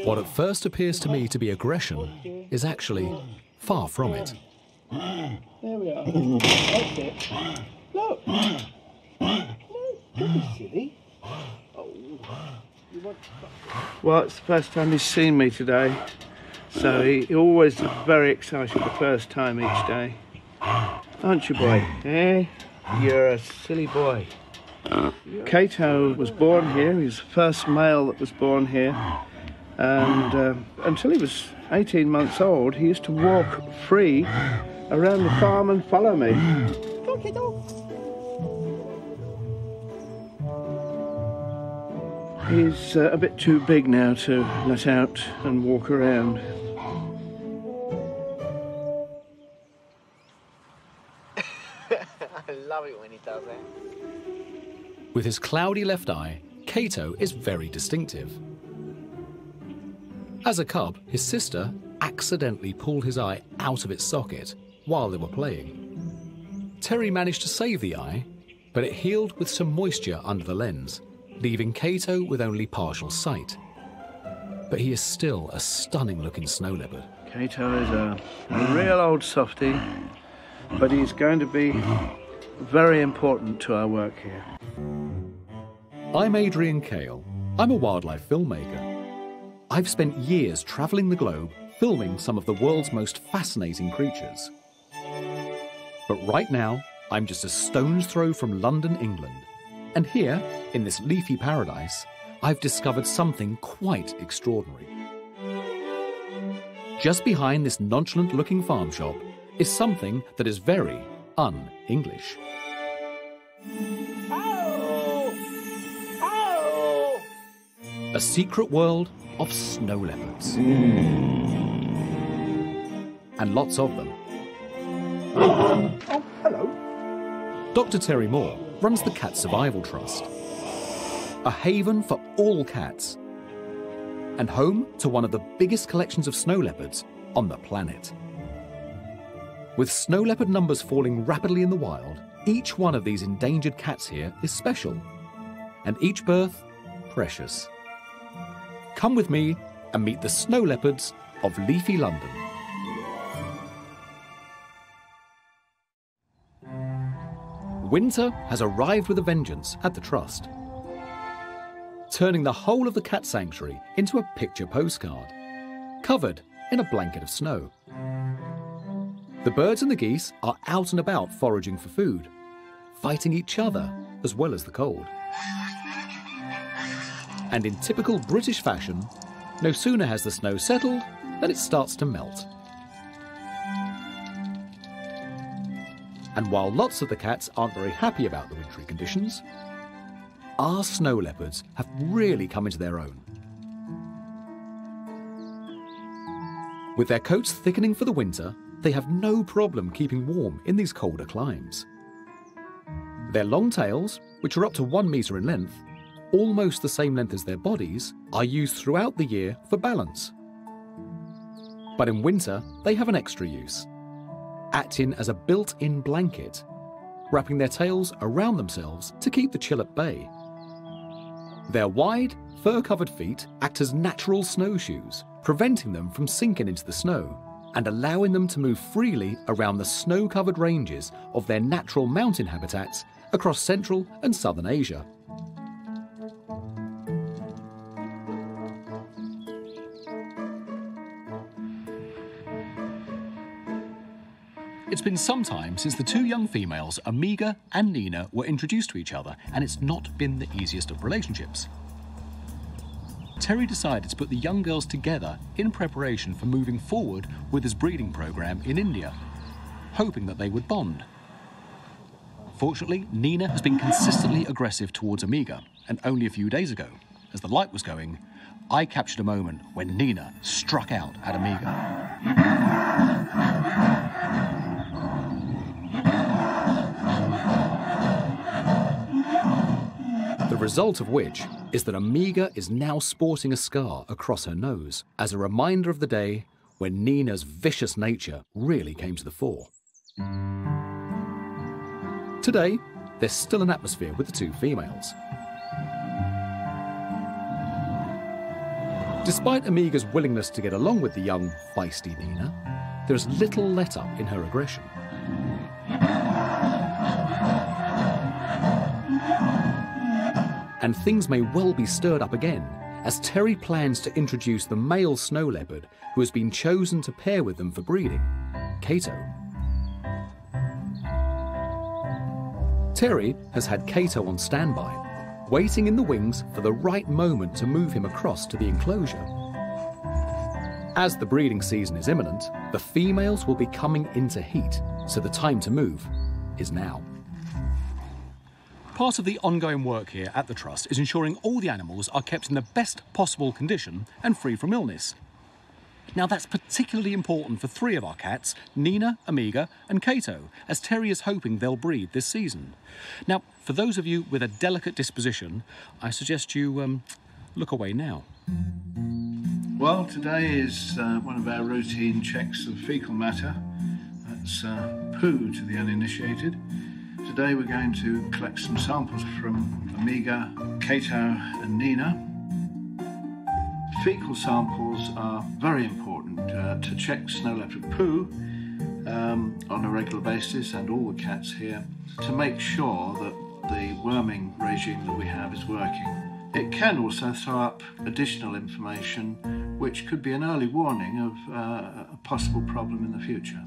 What at first appears to me to be aggression is actually far from it. There we are. That's it. Look. No, don't be silly. Oh. You want to... Well, it's the first time he's seen me today, so he, he always looks very excited the first time each day. Aren't you, boy? Eh? You're a silly boy. Kato was born here. He was the first male that was born here. And uh, until he was eighteen months old, he used to walk free around the farm and follow me. He's uh, a bit too big now to let out and walk around. I love it when he does it. With his cloudy left eye, Kato is very distinctive. As a cub, his sister accidentally pulled his eye out of its socket while they were playing. Terry managed to save the eye, but it healed with some moisture under the lens, leaving Kato with only partial sight. But he is still a stunning-looking snow leopard. Kato is a, a real old softie, but he's going to be very important to our work here. I'm Adrian Cale. I'm a wildlife filmmaker. I've spent years travelling the globe, filming some of the world's most fascinating creatures. But right now, I'm just a stone's throw from London, England. And here, in this leafy paradise, I've discovered something quite extraordinary. Just behind this nonchalant-looking farm shop is something that is very un-English. A secret world of snow leopards. Mm. And lots of them. Oh, hello. Doctor Terry Moore runs the Cat Survival Trust, a haven for all cats, and home to one of the biggest collections of snow leopards on the planet. With snow leopard numbers falling rapidly in the wild, each one of these endangered cats here is special, and each birth precious. Come with me and meet the snow leopards of leafy London. Winter has arrived with a vengeance at the Trust, turning the whole of the cat sanctuary into a picture postcard, covered in a blanket of snow. The birds and the geese are out and about foraging for food, fighting each other as well as the cold. And in typical British fashion, no sooner has the snow settled than it starts to melt. And while lots of the cats aren't very happy about the wintry conditions, our snow leopards have really come into their own. With their coats thickening for the winter, they have no problem keeping warm in these colder climes. Their long tails, which are up to one metre in length, almost the same length as their bodies, are used throughout the year for balance. But in winter, they have an extra use, acting as a built-in blanket, wrapping their tails around themselves to keep the chill at bay. Their wide, fur-covered feet act as natural snowshoes, preventing them from sinking into the snow and allowing them to move freely around the snow-covered ranges of their natural mountain habitats across Central and Southern Asia. It's been some time since the two young females, Amiga and Nina, were introduced to each other, and it's not been the easiest of relationships. Terry decided to put the young girls together in preparation for moving forward with his breeding program in India, hoping that they would bond. Unfortunately, Nina has been consistently aggressive towards Amiga, and only a few days ago, as the light was going, I captured a moment when Nina struck out at Amiga. The result of which is that Amiga is now sporting a scar across her nose as a reminder of the day when Nina's vicious nature really came to the fore. Today, there's still an atmosphere with the two females. Despite Amiga's willingness to get along with the young, feisty Nina, there's little let-up in her aggression. And things may well be stirred up again, as Terry plans to introduce the male snow leopard who has been chosen to pair with them for breeding, Kato. Terry has had Kato on standby, waiting in the wings for the right moment to move him across to the enclosure. As the breeding season is imminent, the females will be coming into heat, so the time to move is now. Part of the ongoing work here at the Trust is ensuring all the animals are kept in the best possible condition and free from illness. Now that's particularly important for three of our cats, Nina, Amiga and Kato, as Terry is hoping they'll breed this season. Now, for those of you with a delicate disposition, I suggest you um, look away now. Well, today is uh, one of our routine checks of faecal matter. That's uh, poo to the uninitiated. Today we're going to collect some samples from Amiga, Kato and Nina. Fecal samples are very important uh, to check snow leopard poo um, on a regular basis, and all the cats here, to make sure that the worming regime that we have is working. It can also throw up additional information which could be an early warning of uh, a possible problem in the future.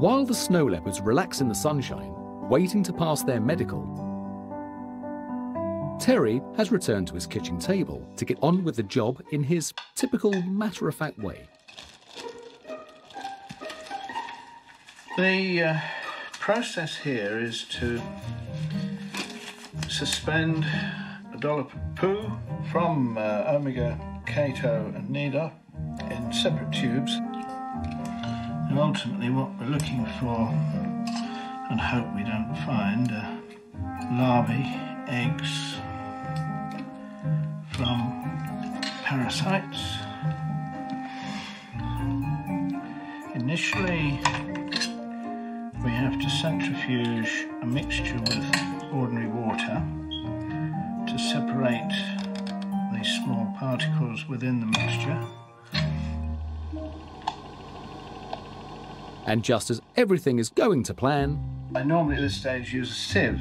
While the snow leopards relax in the sunshine, waiting to pass their medical, Terry has returned to his kitchen table to get on with the job in his typical matter-of-fact way. The uh, process here is to suspend a dollop of poo from uh, Omega, Kato and Nina in separate tubes. And ultimately what we're looking for, and hope we don't find, are larvae, eggs from parasites. Initially we have to centrifuge a mixture with ordinary water to separate the small particles within the mixture. And just as everything is going to plan... I normally at this stage use a sieve,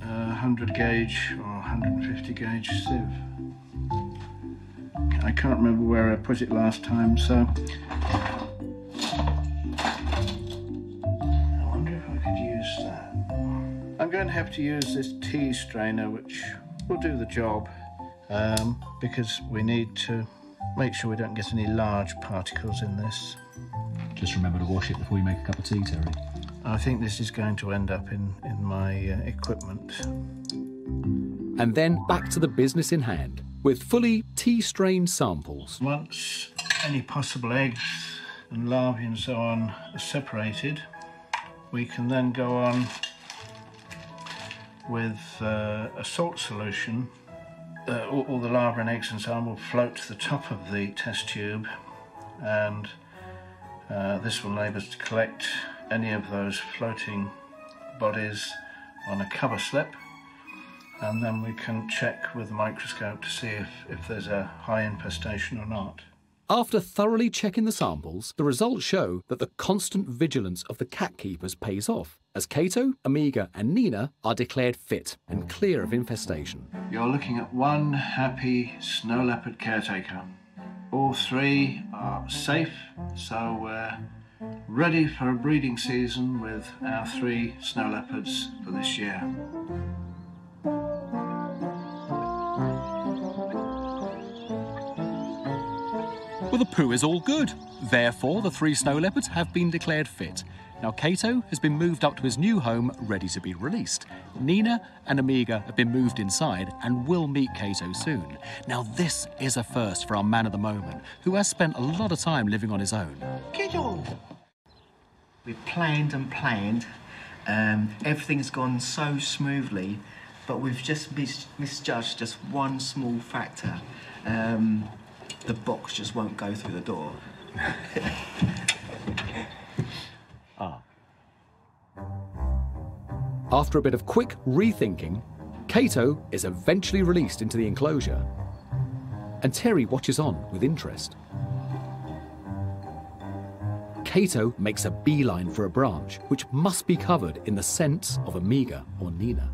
a one hundred gauge or one hundred fifty gauge sieve. I can't remember where I put it last time, so... I wonder if I could use that. I'm going to have to use this tea strainer, which will do the job, um, because we need to make sure we don't get any large particles in this. Just remember to wash it before you make a cup of tea, Terry. I think this is going to end up in, in my uh, equipment. And then back to the business in hand, with fully tea-strained samples. Once any possible eggs and larvae and so on are separated, we can then go on with uh, a salt solution. Uh, all, all the larvae and eggs and so on will float to the top of the test tube, and Uh, this will enable us to collect any of those floating bodies on a cover slip, and then we can check with the microscope to see if, if there's a high infestation or not. After thoroughly checking the samples, the results show that the constant vigilance of the cat keepers pays off, as Kato, Amiga and Nina are declared fit and clear of infestation. You're looking at one happy snow leopard caretaker. All three are safe, so we're ready for a breeding season with our three snow leopards for this year. Well, the poo is all good. Therefore, the three snow leopards have been declared fit. Now, Kato has been moved up to his new home, ready to be released. Nina and Amiga have been moved inside and will meet Kato soon. Now, this is a first for our man of the moment, who has spent a lot of time living on his own. Kato! We planned and planned. Um, everything's gone so smoothly, but we've just mis misjudged just one small factor. Um, the box just won't go through the door. After a bit of quick rethinking, Kato is eventually released into the enclosure, and Terry watches on with interest. Kato makes a beeline for a branch, which must be covered in the scents of Amiga or Nina.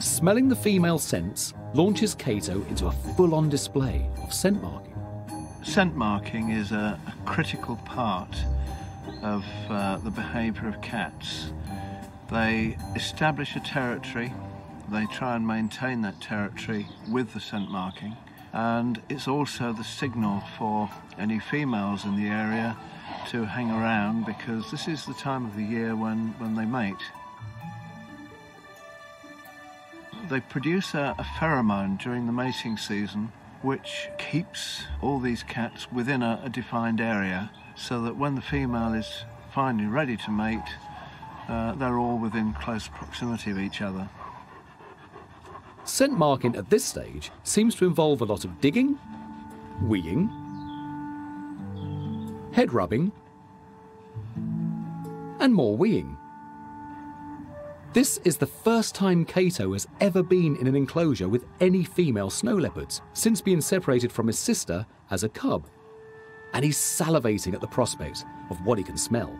Smelling the female scents launches Kato into a full-on display of scent marking. Scent marking is a, a critical part of uh, the behaviour of cats. They establish a territory, they try and maintain that territory with the scent marking, and it's also the signal for any females in the area to hang around, because this is the time of the year when, when they mate. They produce a, a pheromone during the mating season, which keeps all these cats within a, a defined area, so that when the female is finally ready to mate, uh, they're all within close proximity of each other. Scent marking at this stage seems to involve a lot of digging, weeing, head rubbing, and more weeing. This is the first time Kato has ever been in an enclosure with any female snow leopards since being separated from his sister as a cub. And he's salivating at the prospect of what he can smell.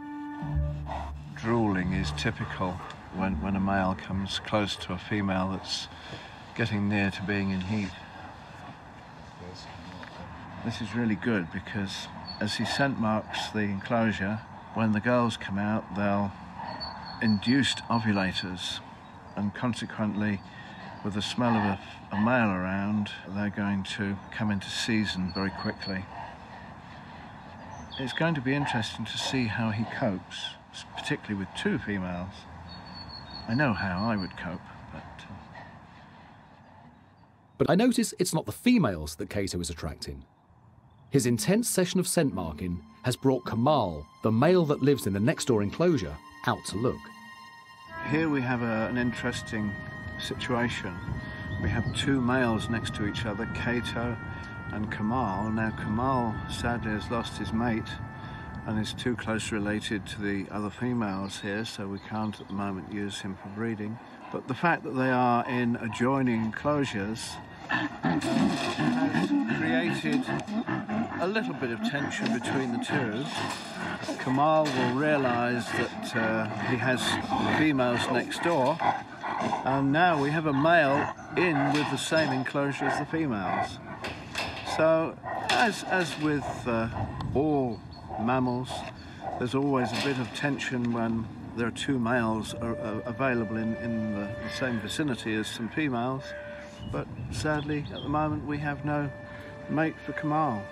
Drooling is typical when, when a male comes close to a female that's getting near to being in heat. This is really good because as he scent marks the enclosure, when the girls come out, they'll induced ovulators, and consequently, with the smell of a, a male around, they're going to come into season very quickly. It's going to be interesting to see how he copes, particularly with two females. I know how I would cope, but... But I notice it's not the females that Kato is attracting. His intense session of scent marking has brought Kamal, the male that lives in the next door enclosure, out to look. Here we have a, an interesting situation. We have two males next to each other, Kato and Kamal. Now Kamal sadly has lost his mate and is too close related to the other females here, so we can't at the moment use him for breeding. But the fact that they are in adjoining enclosures has created a little bit of tension between the two. Kamal will realise that uh, he has females next door, and now we have a male in with the same enclosure as the females. So, as, as with uh, all mammals, there's always a bit of tension when there are two males are, are available in, in the same vicinity as some females. But sadly, at the moment, we have no mate for Kamal.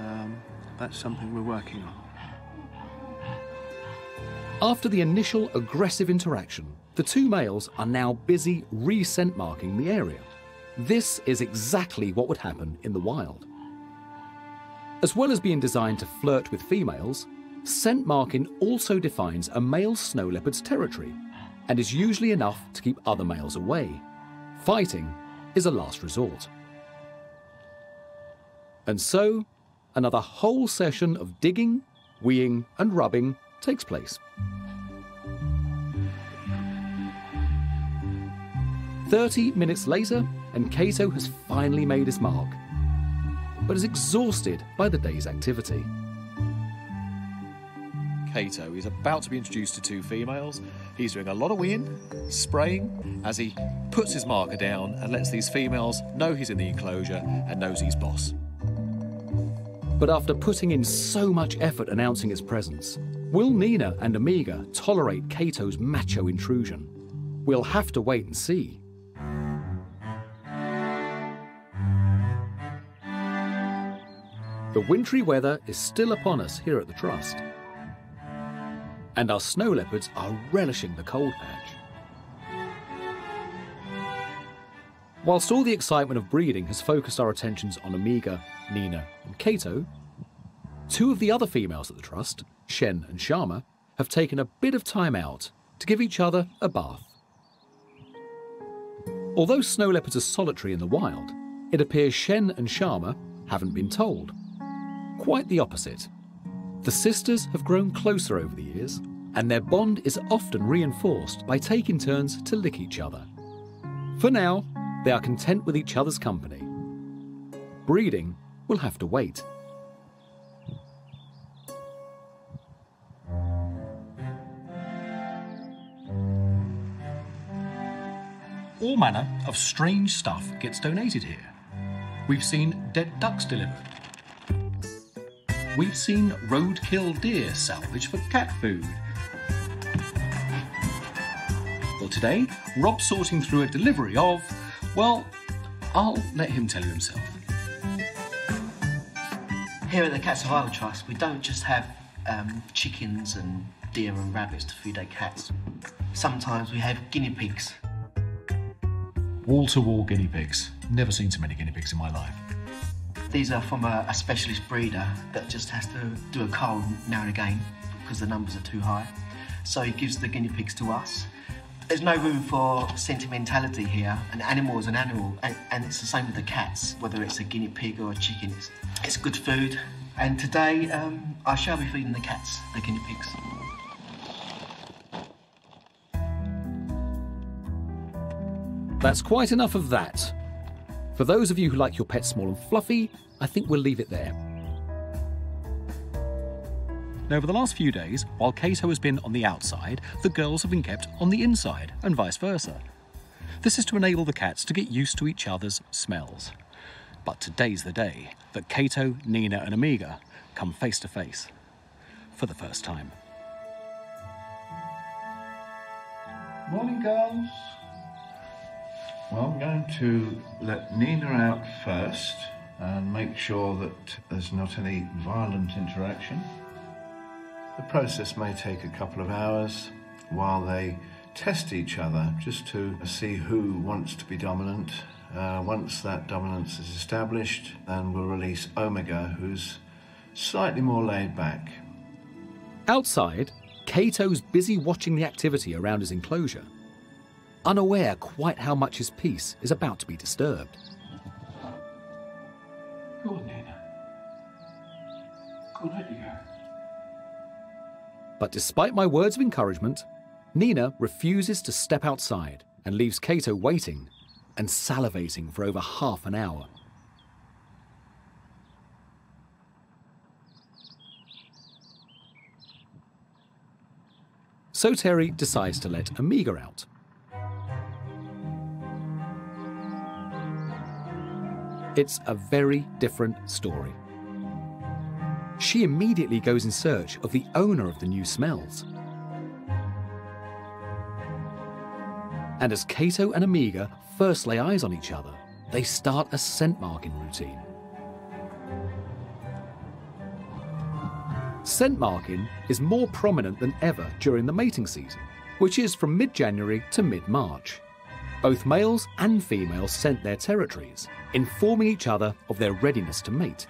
Um, that's something we're working on. After the initial aggressive interaction, the two males are now busy re-scent marking the area. This is exactly what would happen in the wild. As well as being designed to flirt with females, scent marking also defines a male snow leopard's territory and is usually enough to keep other males away. Fighting is a last resort. And so, another whole session of digging, weeing, and rubbing takes place. Thirty minutes later, and Kato has finally made his mark, but is exhausted by the day's activity. Kato is about to be introduced to two females. He's doing a lot of weeing, spraying, as he puts his marker down and lets these females know he's in the enclosure and knows he's boss. But after putting in so much effort announcing his presence, will Nina and Amiga tolerate Kato's macho intrusion? We'll have to wait and see. The wintry weather is still upon us here at the Trust. and our snow leopards are relishing the cold patch. Whilst all the excitement of breeding has focused our attentions on Amiga, Nina and Kato, two of the other females at the Trust, Shen and Sharma, have taken a bit of time out to give each other a bath. Although snow leopards are solitary in the wild, it appears Shen and Sharma haven't been told. Quite the opposite. The sisters have grown closer over the years, and their bond is often reinforced by taking turns to lick each other. For now, they are content with each other's company. Breeding will have to wait. All manner of strange stuff gets donated here. We've seen dead ducks delivered. We've seen roadkill deer salvaged for cat food. Well, today, Rob's sorting through a delivery of, well, I'll let him tell you himself. Here at the Cat Survival Trust, we don't just have um, chickens and deer and rabbits to feed our cats. Sometimes we have guinea pigs. Wall-to-wall guinea pigs. Never seen so many guinea pigs in my life. These are from a, a specialist breeder that just has to do a cull now and again because the numbers are too high. So he gives the guinea pigs to us. There's no room for sentimentality here. An animal is an animal, and, and it's the same with the cats, whether it's a guinea pig or a chicken. It's, it's good food. And today, um, I shall be feeding the cats the guinea pigs. That's quite enough of that. For those of you who like your pets small and fluffy, I think we'll leave it there. Now, over the last few days, while Kato has been on the outside, the girls have been kept on the inside, and vice versa. This is to enable the cats to get used to each other's smells. But today's the day that Kato, Nina and Amiga come face to face for the first time. Morning, girls. Well, I'm going to let Nina out first and make sure that there's not any violent interaction. The process may take a couple of hours while they test each other just to see who wants to be dominant. Uh, once that dominance is established, then we'll release Omega, who's slightly more laid back. Outside, Kato's busy watching the activity around his enclosure, unaware quite how much his peace is about to be disturbed. Go on, Nina. Go on, let you go. But despite my words of encouragement, Nina refuses to step outside and leaves Kato waiting and salivating for over half an hour. So Terry decides to let Amiga out. It's a very different story. She immediately goes in search of the owner of the new smells. And as Kato and Amiga first lay eyes on each other, they start a scent marking routine. Scent marking is more prominent than ever during the mating season, which is from mid-January to mid-March. Both males and females scent their territories, informing each other of their readiness to mate.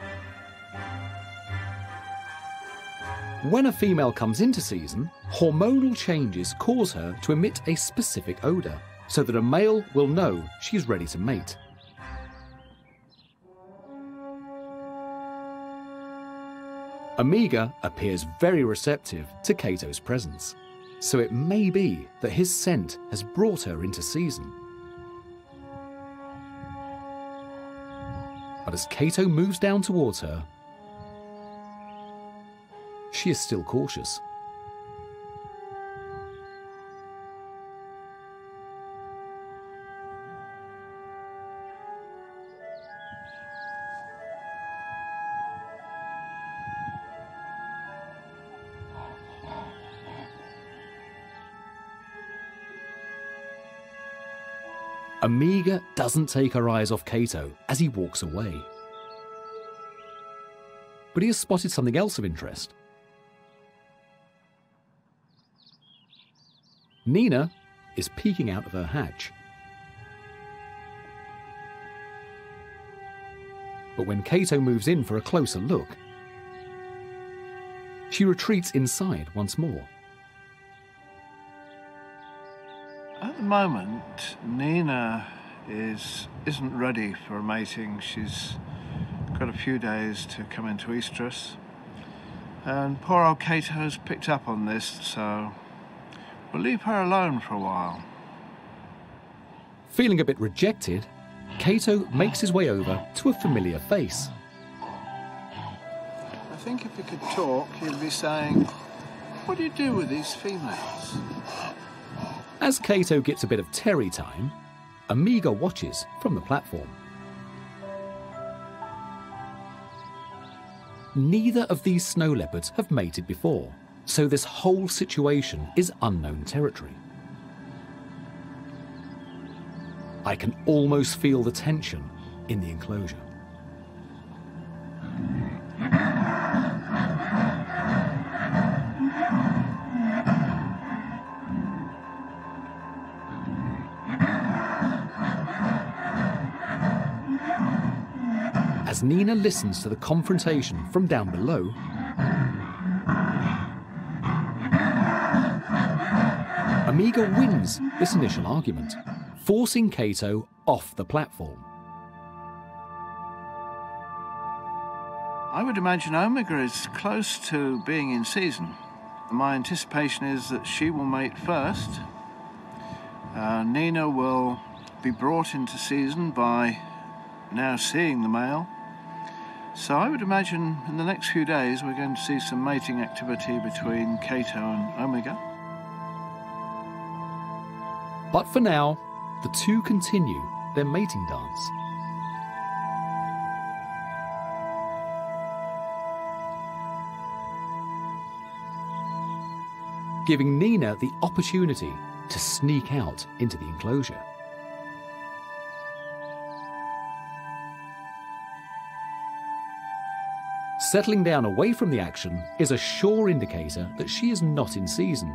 When a female comes into season, hormonal changes cause her to emit a specific odour, so that a male will know she's ready to mate. Amiga appears very receptive to Kato's presence, so it may be that his scent has brought her into season. But as Kato moves down towards her, she is still cautious. Amiga doesn't take her eyes off Kato as he walks away. But he has spotted something else of interest. Nina is peeking out of her hatch. But when Kato moves in for a closer look, she retreats inside once more. At the moment, Nina is, isn't ready for mating. She's got a few days to come into estrus. And poor old Kato's picked up on this, so we'll leave her alone for a while. Feeling a bit rejected, Kato makes his way over to a familiar face. I think if he could talk, he'd be saying, "What do you do with these females?" As Kato gets a bit of Terry time, Amiga watches from the platform. Neither of these snow leopards have mated before, so this whole situation is unknown territory. I can almost feel the tension in the enclosure. As Nina listens to the confrontation from down below, Amiga wins this initial argument, forcing Kato off the platform. I would imagine Omega is close to being in season. My anticipation is that she will mate first. Uh, Nina will be brought into season by now seeing the male. So I would imagine in the next few days we're going to see some mating activity between Kato and Omega. But for now, the two continue their mating dance. Giving Nina the opportunity to sneak out into the enclosure. Settling down away from the action is a sure indicator that she is not in season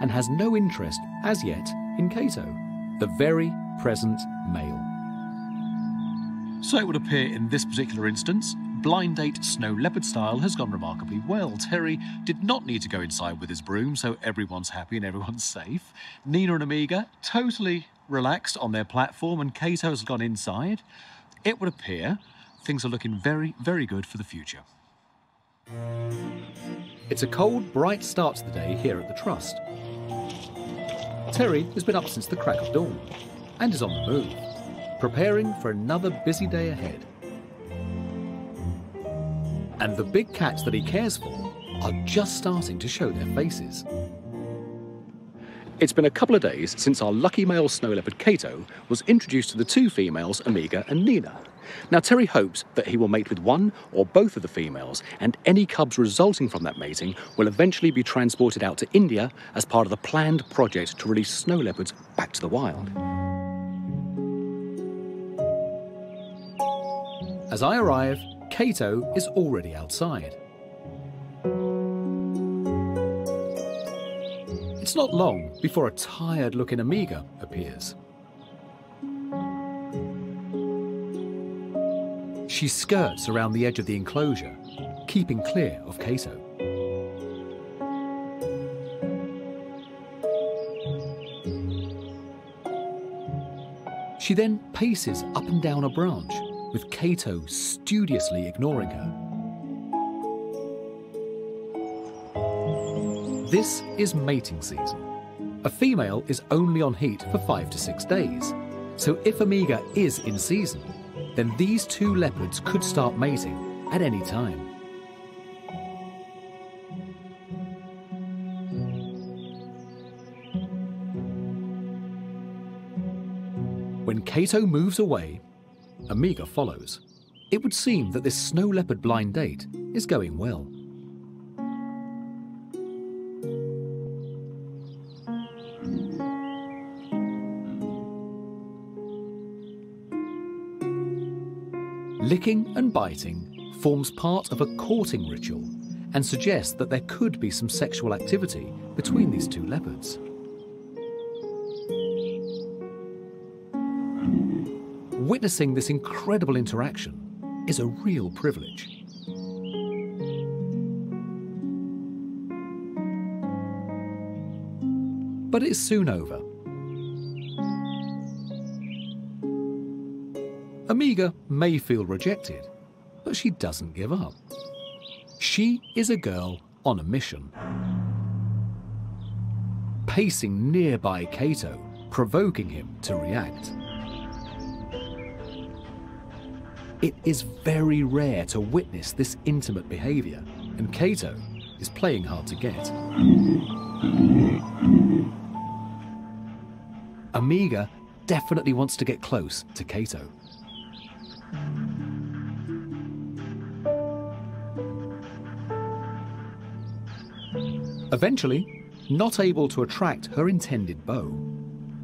and has no interest as yet in Kato, the very present male. So it would appear in this particular instance, blind date snow leopard style has gone remarkably well. Terry did not need to go inside with his broom, so everyone's happy and everyone's safe. Nina and Amiga totally relaxed on their platform, and Kato has gone inside. It would appear things are looking very, very good for the future. It's a cold, bright start to the day here at the Trust. Terry has been up since the crack of dawn and is on the move, preparing for another busy day ahead. And the big cats that he cares for are just starting to show their faces. It's been a couple of days since our lucky male snow leopard Kato was introduced to the two females, Amiga and Nina. Now Terry hopes that he will mate with one or both of the females, and any cubs resulting from that mating will eventually be transported out to India as part of the planned project to release snow leopards back to the wild. As I arrive, Kato is already outside. It's not long before a tired-looking Amiga appears. She skirts around the edge of the enclosure, keeping clear of Kato. She then paces up and down a branch, with Kato studiously ignoring her. This is mating season. A female is only on heat for five to six days, so if Amiga is in season, then these two leopards could start mating at any time. When Kato moves away, Amiga follows. It would seem that this snow leopard blind date is going well. Licking and biting forms part of a courting ritual and suggests that there could be some sexual activity between these two leopards. Witnessing this incredible interaction is a real privilege. But it's soon over. Amiga may feel rejected, but she doesn't give up. She is a girl on a mission. Pacing nearby Kato, provoking him to react. It is very rare to witness this intimate behaviour, and Kato is playing hard to get. Amiga definitely wants to get close to Kato. Eventually, not able to attract her intended beau,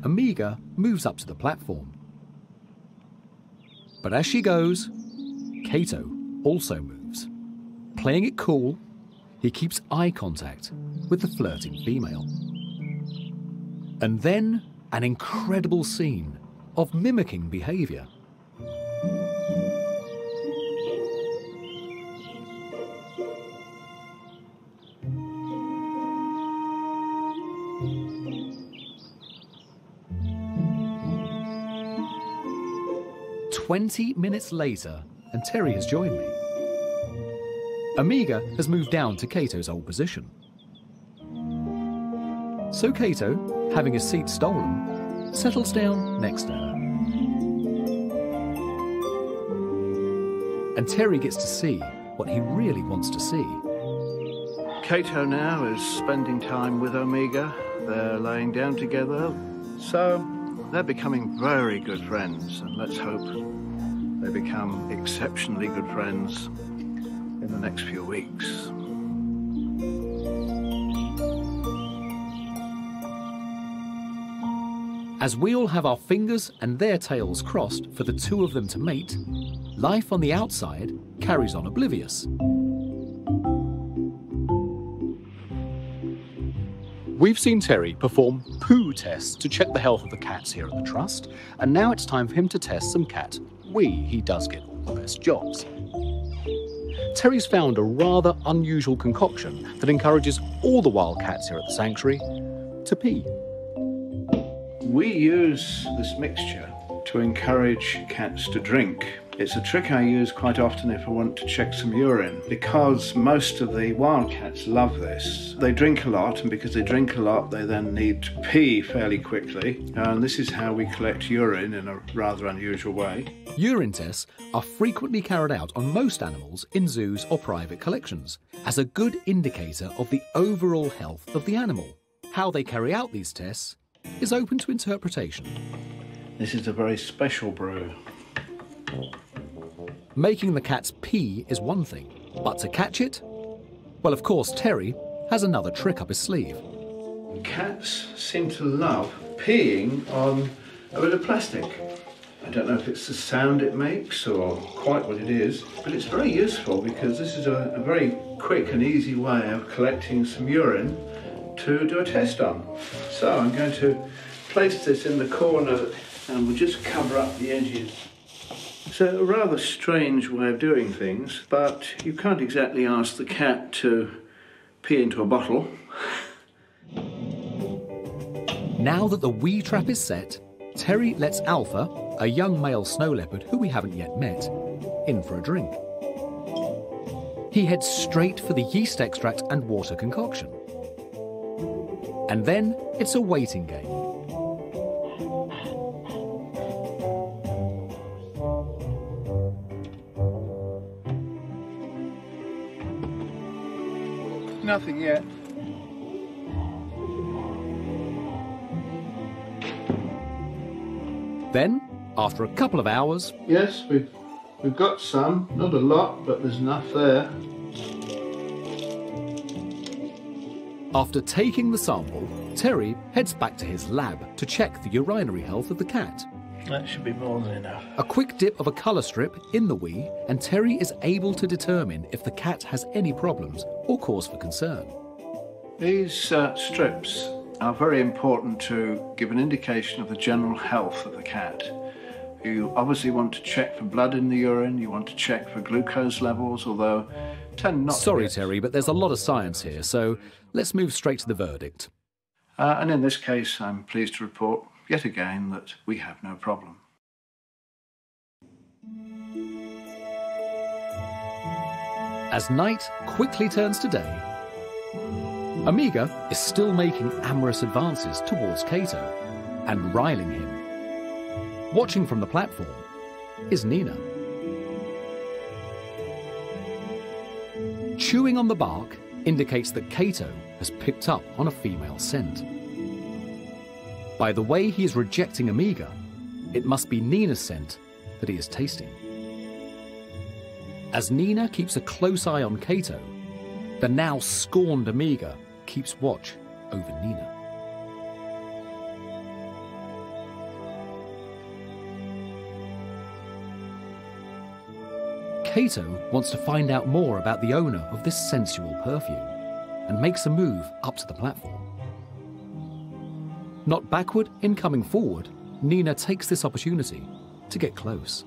Amiga moves up to the platform. But as she goes, Kato also moves. Playing it cool, he keeps eye contact with the flirting female. And then an incredible scene of mimicking behaviour. Twenty minutes later, and Terry has joined me. Amiga has moved down to Kato's old position. So Kato, having a seat stolen, settles down next to her. And Terry gets to see what he really wants to see. Kato now is spending time with Amiga. They're laying down together. So they're becoming very good friends, and let's hope they become exceptionally good friends in the next few weeks. As we all have our fingers and their tails crossed for the two of them to mate, life on the outside carries on oblivious. We've seen Terry perform poo tests to check the health of the cats here at the Trust, and now it's time for him to test some cat wee. He does get all the best jobs. Terry's found a rather unusual concoction that encourages all the wild cats here at the sanctuary to pee. We use this mixture to encourage cats to drink. It's a trick I use quite often if I want to check some urine, because most of the wild cats love this. They drink a lot, and because they drink a lot, they then need to pee fairly quickly. And this is how we collect urine in a rather unusual way. Urine tests are frequently carried out on most animals in zoos or private collections as a good indicator of the overall health of the animal. How they carry out these tests is open to interpretation. This is a very special brew. Making the cats pee is one thing, but to catch it? Well, of course, Terry has another trick up his sleeve. Cats seem to love peeing on a bit of plastic. I don't know if it's the sound it makes or quite what it is, but it's very useful because this is a, a very quick and easy way of collecting some urine to do a test on. So I'm going to place this in the corner and we'll just cover up the edges. It's a rather strange way of doing things, but you can't exactly ask the cat to pee into a bottle. Now that the wee trap is set, Terry lets Alpha, a young male snow leopard who we haven't yet met, in for a drink. He heads straight for the yeast extract and water concoction. And then it's a waiting game. Nothing yet. Then, after a couple of hours... Yes, we've, we've got some. Not a lot, but there's enough there. After taking the sample, Terry heads back to his lab to check the urinary health of the cat. That should be more than enough. A quick dip of a colour strip in the wee, and Terry is able to determine if the cat has any problems or cause for concern. These uh, strips are very important to give an indication of the general health of the cat. You obviously want to check for blood in the urine, you want to check for glucose levels, although tend not to. Sorry, Terry, but there's a lot of science here, so let's move straight to the verdict. Uh, and in this case, I'm pleased to report yet again that we have no problem. As night quickly turns to day, Amiga is still making amorous advances towards Kato and riling him. Watching from the platform is Nina. Chewing on the bark indicates that Kato has picked up on a female scent. By the way he is rejecting Amiga, it must be Nina's scent that he is tasting. As Nina keeps a close eye on Kato, the now scorned Amiga keeps watch over Nina. Kato wants to find out more about the owner of this sensual perfume and makes a move up to the platform. Not backward in coming forward, Nina takes this opportunity to get close.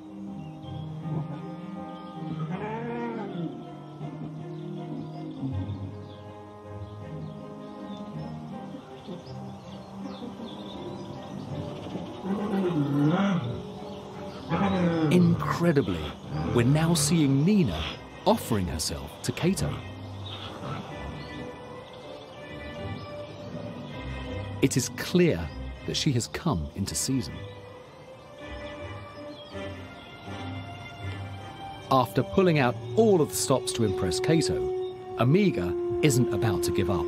Incredibly, we're now seeing Nina offering herself to Kato. It is clear that she has come into season. After pulling out all of the stops to impress Kato, Amiga isn't about to give up.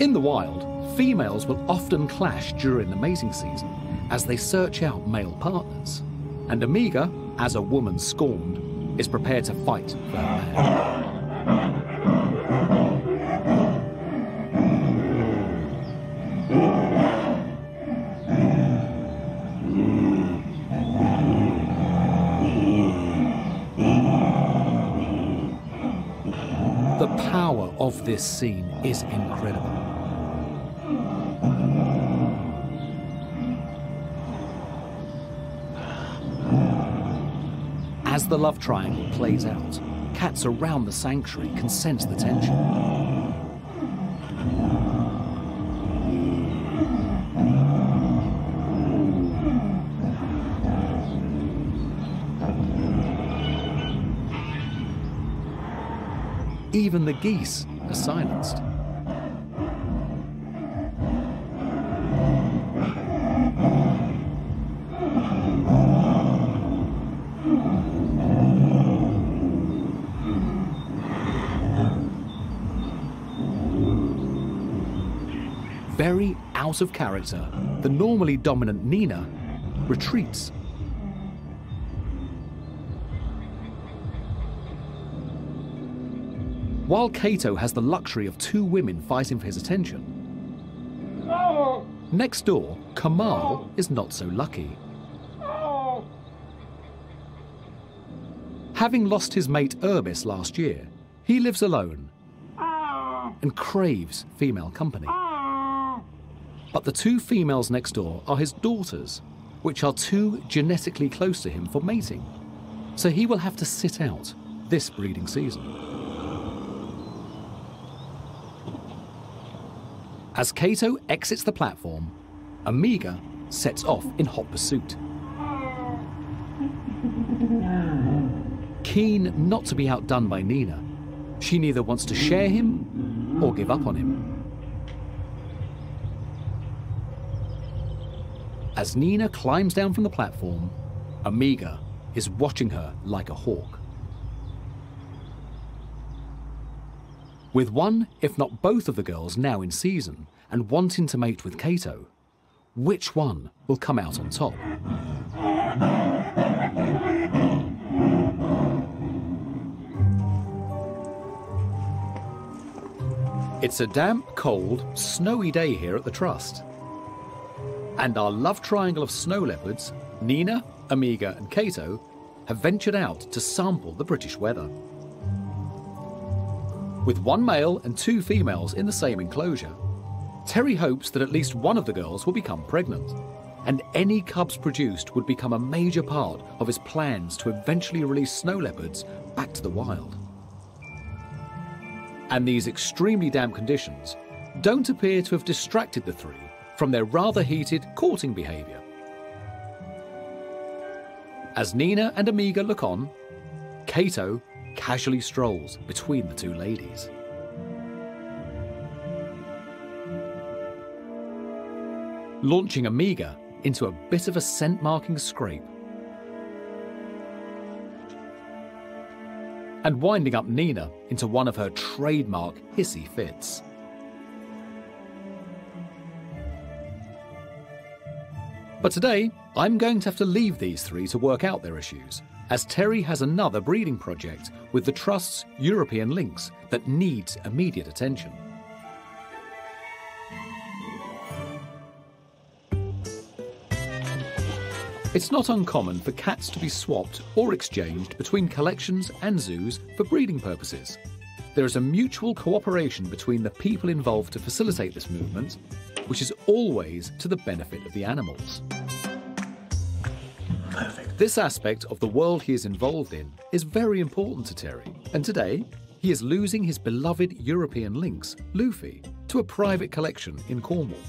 In the wild, females will often clash during the mating season as they search out male partners. And Amiga, as a woman scorned, is prepared to fight for her man. The power of this scene is incredible. As the love triangle plays out, cats around the sanctuary can sense the tension. Even the geese are silenced. Very out of character, the normally dominant Nina retreats. While Kato has the luxury of two women fighting for his attention, oh. Next door, Kamal oh. is not so lucky. Oh. Having lost his mate Erbis last year, he lives alone oh. and craves female company. Oh. But the two females next door are his daughters, which are too genetically close to him for mating. So he will have to sit out this breeding season. As Kato exits the platform, Amiga sets off in hot pursuit. Keen not to be outdone by Nina, she neither wants to share him or give up on him. As Nina climbs down from the platform, Amiga is watching her like a hawk. With one, if not both of the girls now in season and wanting to mate with Kato, which one will come out on top? It's a damp, cold, snowy day here at the Trust. And our love triangle of snow leopards, Nina, Amiga and Kato, have ventured out to sample the British weather. With one male and two females in the same enclosure, Terry hopes that at least one of the girls will become pregnant, and any cubs produced would become a major part of his plans to eventually release snow leopards back to the wild. And these extremely damp conditions don't appear to have distracted the three from their rather heated courting behaviour. As Nina and Amiga look on, Kato casually strolls between the two ladies. Launching Amiga into a bit of a scent-marking scrape. And winding up Nina into one of her trademark hissy fits. But today, I'm going to have to leave these three to work out their issues, as Terry has another breeding project with the Trust's European lynx that needs immediate attention. It's not uncommon for cats to be swapped or exchanged between collections and zoos for breeding purposes. There is a mutual cooperation between the people involved to facilitate this movement, which is always to the benefit of the animals. Perfect. This aspect of the world he is involved in is very important to Terry, and today he is losing his beloved European lynx, Luffy, to a private collection in Cornwall.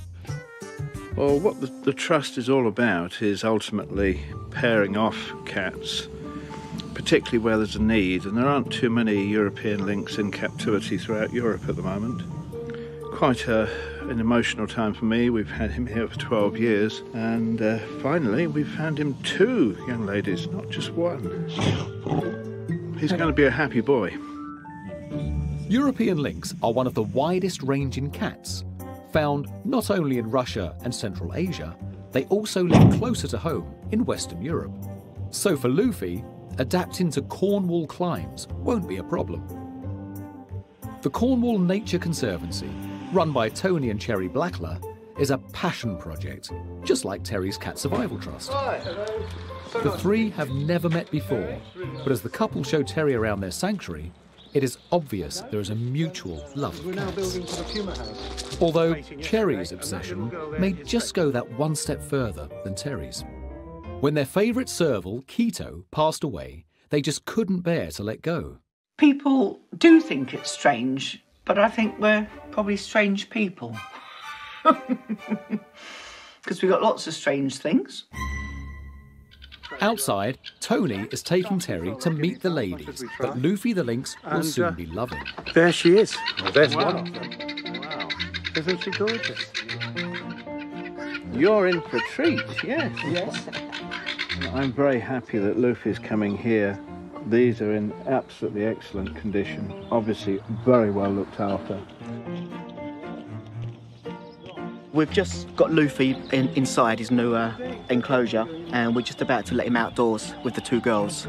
Well, what the, the Trust is all about is ultimately pairing off cats, particularly where there's a need, and there aren't too many European lynx in captivity throughout Europe at the moment. Quite a, an emotional time for me. We've had him here for twelve years, and uh, finally we've found him two young ladies, not just one. He's going to be a happy boy. European lynx are one of the widest ranging cats, found not only in Russia and Central Asia, they also live closer to home in Western Europe. So for Luffy, adapting to Cornwall climes won't be a problem. The Cornwall Nature Conservancy, run by Tony and Cherry Blackler, is a passion project, just like Terry's Cat Survival Trust. The three have never met before, but as the couple show Terry around their sanctuary, it is obvious there is a mutual love of cats. Although Cherry's obsession may just go that one step further than Terry's. When their favourite serval, Keto, passed away, they just couldn't bear to let go. People do think it's strange, but I think we're probably strange people. Because we've got lots of strange things. Outside, Tony is taking Terry to meet the ladies, but Luffy the lynx will and, uh, soon be loving. There she is. Well, there's wow. one of them. Wow. Isn't she gorgeous? You're in for a treat, yes. Yes. I'm very happy that Luffy's coming here. These are in absolutely excellent condition. Obviously, very well looked after. We've just got Luffy in, inside his new uh, enclosure, and we're just about to let him outdoors with the two girls.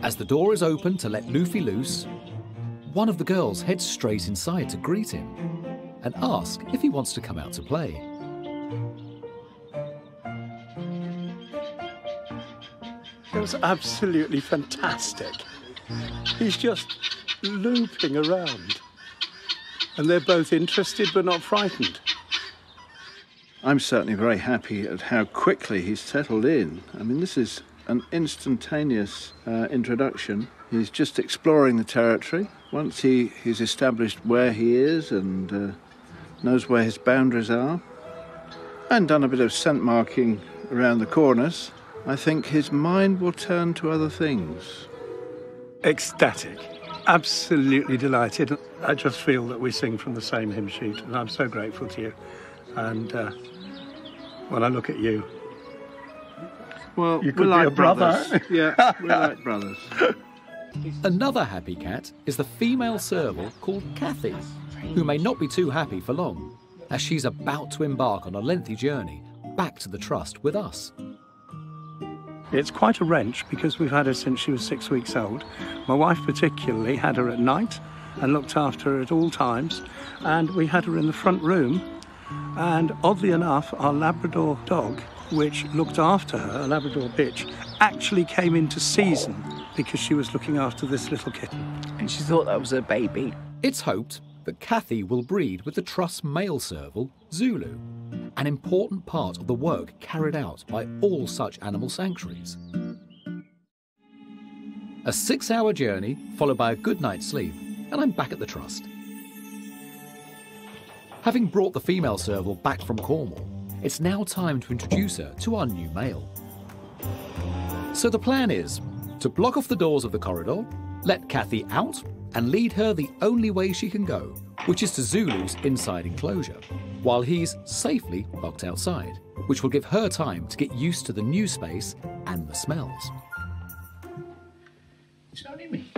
As the door is open to let Luffy loose, one of the girls heads straight inside to greet him and ask if he wants to come out to play. It was absolutely fantastic. He's just looping around. And they're both interested but not frightened. I'm certainly very happy at how quickly he's settled in. I mean, this is an instantaneous uh, introduction. He's just exploring the territory. Once he, he's established where he is and uh, knows where his boundaries are, and done a bit of scent marking around the corners, I think his mind will turn to other things. Ecstatic. Absolutely delighted. I just feel that we sing from the same hymn sheet, and I'm so grateful to you. And uh, when I look at you, well, you could we're be like a brother. Brothers. Yeah, we're like brothers. Another happy cat is the female serval called Cathy, who may not be too happy for long, as she's about to embark on a lengthy journey back to the Trust with us. It's quite a wrench because we've had her since she was six weeks old. My wife particularly had her at night and looked after her at all times. And we had her in the front room. And oddly enough, our Labrador dog, which looked after her, a Labrador bitch, actually came into season because she was looking after this little kitten. And she thought that was her baby. It's hoped that Cathy will breed with the Trust's male serval, Zulu, an important part of the work carried out by all such animal sanctuaries. A six-hour journey, followed by a good night's sleep, and I'm back at the Trust. Having brought the female serval back from Cornwall, it's now time to introduce her to our new male. So the plan is to block off the doors of the corridor, let Cathy out, and lead her the only way she can go, which is to Zulu's inside enclosure, while he's safely locked outside, which will give her time to get used to the new space and the smells. It's only me.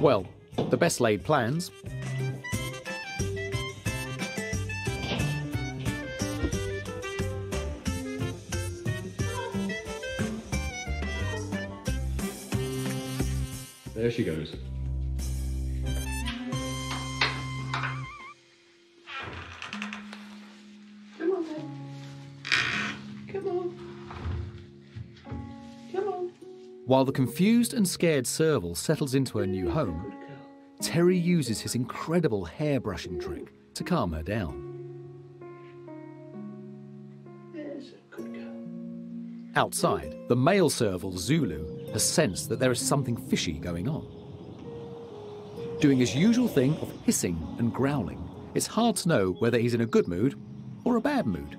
Well, the best laid plans. There she goes. Come on then. Come on. Come on. While the confused and scared serval settles into her new home, Terry uses his incredible hair brushing trick to calm her down. There's a good girl. Outside, the male serval, Zulu, has sensed that there is something fishy going on. Doing his usual thing of hissing and growling, it's hard to know whether he's in a good mood or a bad mood.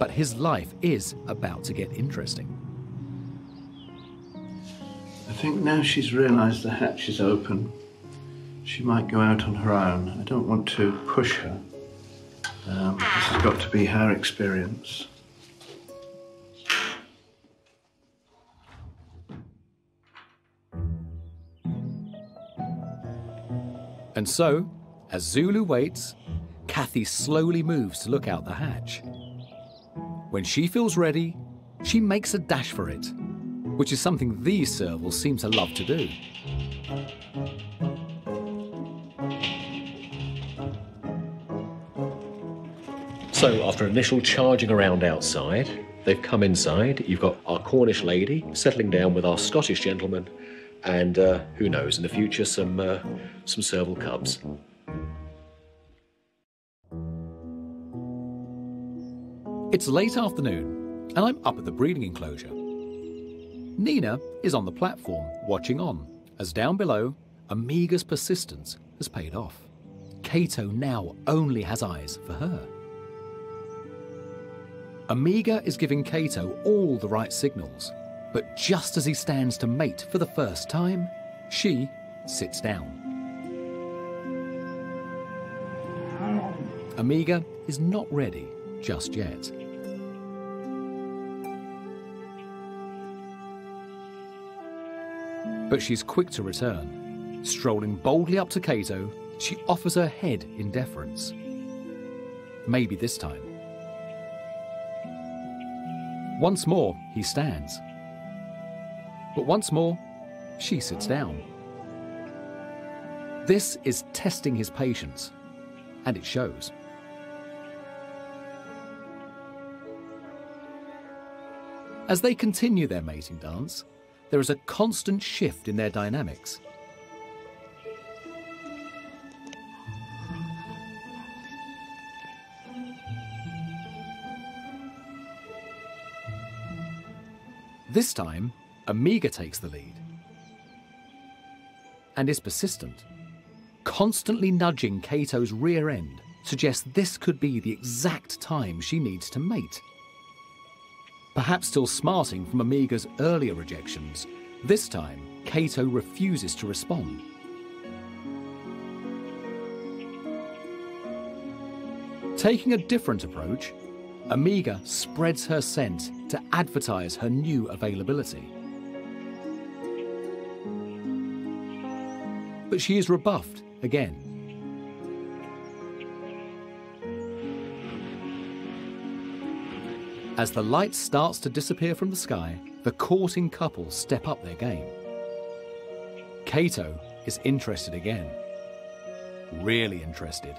But his life is about to get interesting. I think now she's realised the hatch is open, she might go out on her own. I don't want to push her. Um, this has got to be her experience. And so, as Zulu waits, Cathy slowly moves to look out the hatch. When she feels ready, she makes a dash for it, which is something these servals seem to love to do. So after initial charging around outside, they've come inside. You've got our Cornish lady settling down with our Scottish gentleman, and uh, who knows, in the future, some, uh, some serval cubs. It's late afternoon, and I'm up at the breeding enclosure. Nina is on the platform, watching on, as down below, Amiga's persistence has paid off. Kato now only has eyes for her. Amiga is giving Kato all the right signals, but just as he stands to mate for the first time, she sits down. Amiga is not ready just yet. But she's quick to return. Strolling boldly up to Cato, she offers her head in deference. Maybe this time. Once more, he stands. But once more, she sits down. This is testing his patience, and it shows. As they continue their mating dance, there is a constant shift in their dynamics. This time, Amiga takes the lead and is persistent, constantly nudging Cato's rear end, suggests this could be the exact time she needs to mate. Perhaps still smarting from Amiga's earlier rejections, this time Kato refuses to respond. Taking a different approach, Amiga spreads her scent to advertise her new availability. But she is rebuffed again. As the light starts to disappear from the sky, the courting couple step up their game. Kato is interested again. Really interested.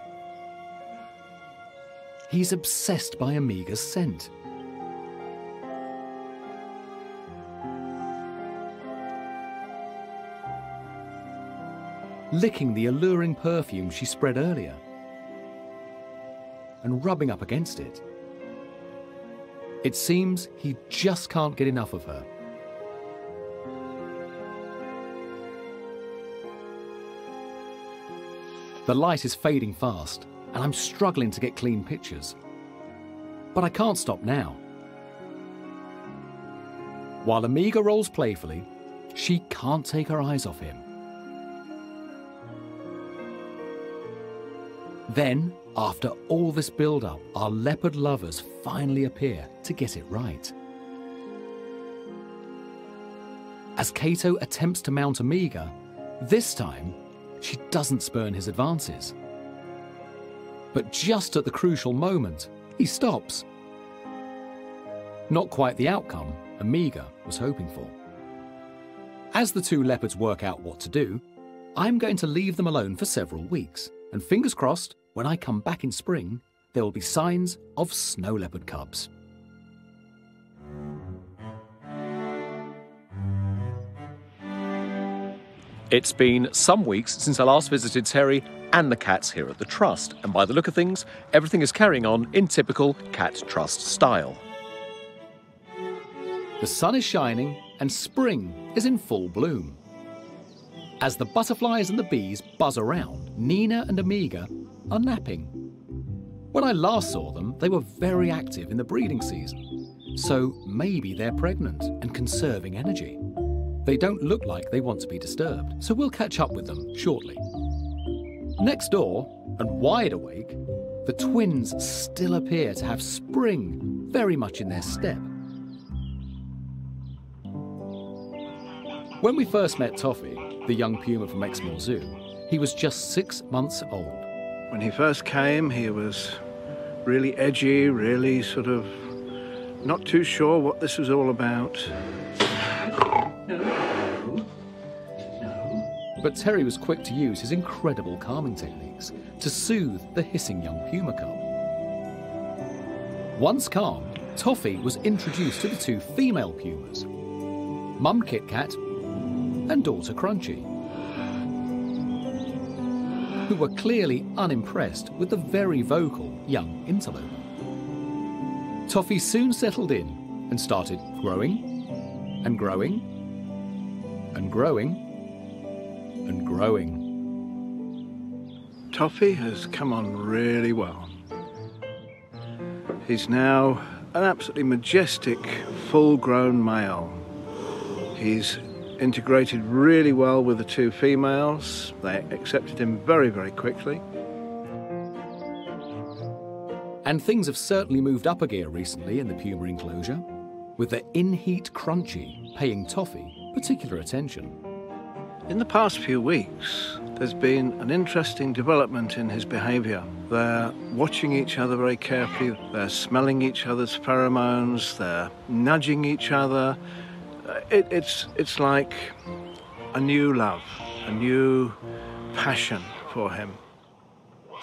He's obsessed by Amiga's scent. licking the alluring perfume she spread earlier and rubbing up against it. It seems he just can't get enough of her. The light is fading fast, and I'm struggling to get clean pictures. But I can't stop now. While Amiga rolls playfully, she can't take her eyes off him. Then, after all this build-up, our leopard lovers finally appear to get it right. As Kato attempts to mount Amiga, this time she doesn't spurn his advances. But just at the crucial moment, he stops. Not quite the outcome Amiga was hoping for. As the two leopards work out what to do, I'm going to leave them alone for several weeks, and fingers crossed, when I come back in spring, there will be signs of snow leopard cubs. It's been some weeks since I last visited Terry and the cats here at the Trust, and by the look of things, everything is carrying on in typical Cat Trust style. The sun is shining and spring is in full bloom. As the butterflies and the bees buzz around, Nina and Amiga are napping. When I last saw them, they were very active in the breeding season, so maybe they're pregnant and conserving energy. They don't look like they want to be disturbed, so we'll catch up with them shortly. Next door, and wide awake, the twins still appear to have spring very much in their step. When we first met Toffee, the young puma from Exmoor Zoo, he was just six months old. When he first came, he was really edgy, really sort of not too sure what this was all about. No. No. But Terry was quick to use his incredible calming techniques to soothe the hissing young puma cub. Once calm, Toffee was introduced to the two female pumas, Mum Kit Kat and daughter Crunchy, who were clearly unimpressed with the very vocal young interloper. Toffee soon settled in and started growing and growing, and growing, and growing. Toffee has come on really well. He's now an absolutely majestic, full-grown male. He's integrated really well with the two females. They accepted him very, very quickly. And things have certainly moved up a gear recently in the puma enclosure, with the in-heat Crunchy paying Toffee particular attention. In the past few weeks, there's been an interesting development in his behaviour. They're watching each other very carefully, they're smelling each other's pheromones, they're nudging each other. It, it's, it's like a new love, a new passion for him.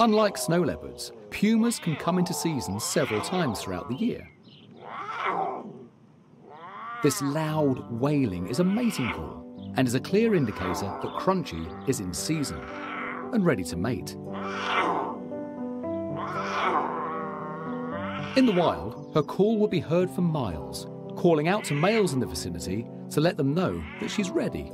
Unlike snow leopards, pumas can come into season several times throughout the year. This loud wailing is a mating call and is a clear indicator that Crunchy is in season and ready to mate. In the wild, her call will be heard for miles, calling out to males in the vicinity to let them know that she's ready.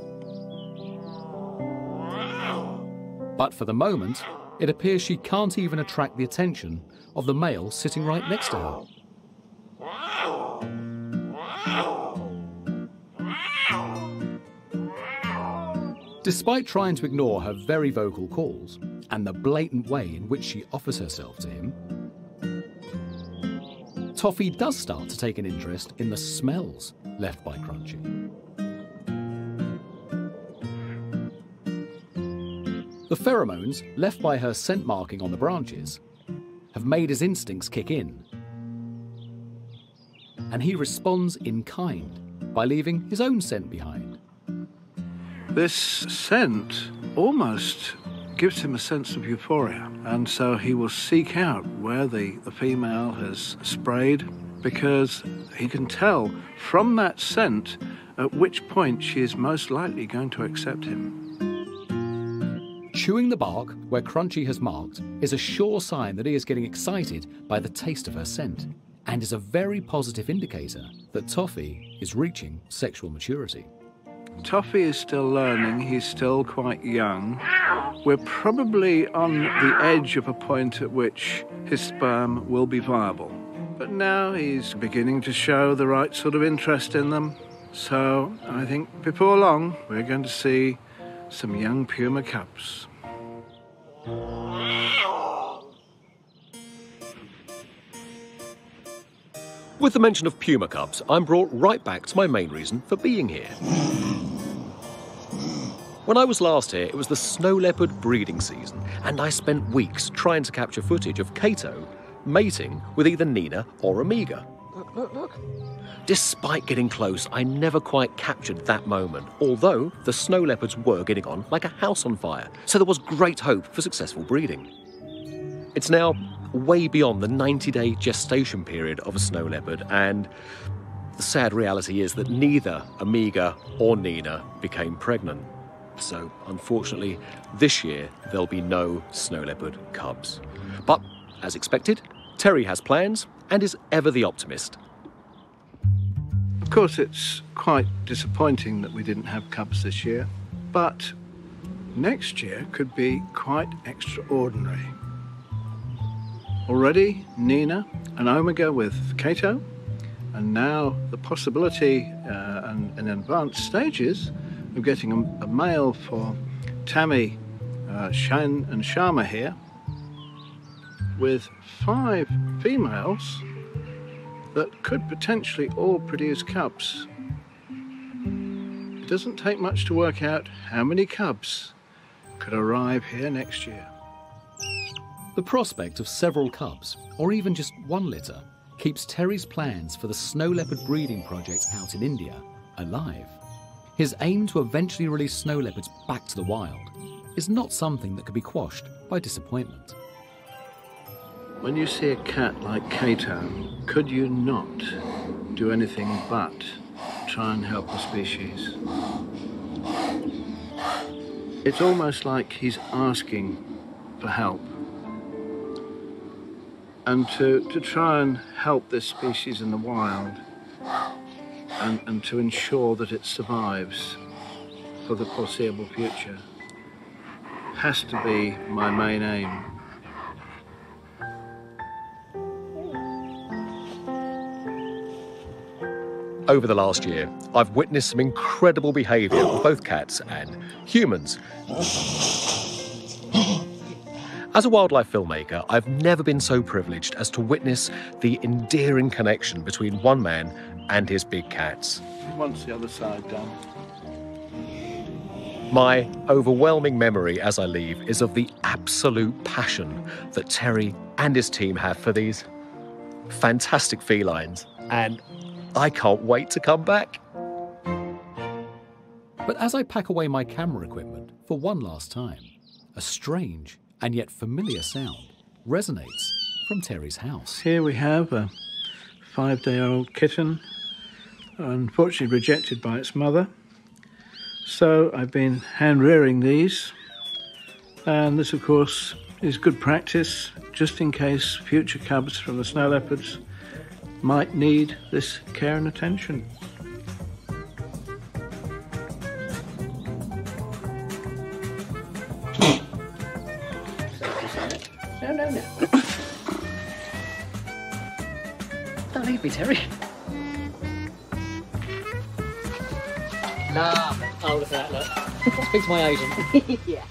But for the moment, it appears she can't even attract the attention of the male sitting right next to her. Despite trying to ignore her very vocal calls and the blatant way in which she offers herself to him, Toffee does start to take an interest in the smells left by Crunchy. The pheromones left by her scent marking on the branches have made his instincts kick in, and he responds in kind by leaving his own scent behind. This scent almost gives him a sense of euphoria, and so he will seek out where the, the female has sprayed, because he can tell from that scent at which point she is most likely going to accept him. Chewing the bark, where Crunchy has marked, is a sure sign that he is getting excited by the taste of her scent, and is a very positive indicator that Toffee is reaching sexual maturity. Toffee is still learning, he's still quite young. We're probably on the edge of a point at which his sperm will be viable. But now he's beginning to show the right sort of interest in them. So I think before long, we're going to see some young puma cubs. With the mention of puma cubs, I'm brought right back to my main reason for being here. When I was last here, it was the snow leopard breeding season, and I spent weeks trying to capture footage of Kato mating with either Nina or Amiga. Look, look, look. Despite getting close, I never quite captured that moment, although the snow leopards were getting on like a house on fire, so there was great hope for successful breeding. It's now way beyond the ninety-day gestation period of a snow leopard, and the sad reality is that neither Amiga or Nina became pregnant. So, unfortunately, this year there'll be no snow leopard cubs. But, as expected, Terry has plans and is ever the optimist. Of course, it's quite disappointing that we didn't have cubs this year, but next year could be quite extraordinary. Already, Nina and Omega with Cato, and now the possibility uh, and, and advanced stages of getting a, a male for Tammy, uh, Shen and Sharma here, with five females that could potentially all produce cubs. It doesn't take much to work out how many cubs could arrive here next year. The prospect of several cubs, or even just one litter, keeps Terry's plans for the snow leopard breeding project out in India alive. His aim to eventually release snow leopards back to the wild is not something that could be quashed by disappointment. When you see a cat like Kato, could you not do anything but try and help the species? It's almost like he's asking for help. And to, to try and help this species in the wild and, and to ensure that it survives for the foreseeable future has to be my main aim. Over the last year, I've witnessed some incredible behaviour of both cats and humans. As a wildlife filmmaker, I've never been so privileged as to witness the endearing connection between one man and his big cats. Once the other side done. My overwhelming memory as I leave is of the absolute passion that Terry and his team have for these fantastic felines, and I can't wait to come back. But as I pack away my camera equipment for one last time, a strange and yet familiar sound resonates from Terry's house. Here we have a five-day-old kitten, unfortunately rejected by its mother. So I've been hand-rearing these. And this, of course, is good practice, just in case future cubs from the snow leopards might need this care and attention. No, no, no. Don't leave me, Terry. Nah, I'll look at that, look. Speak to my agent. Yeah.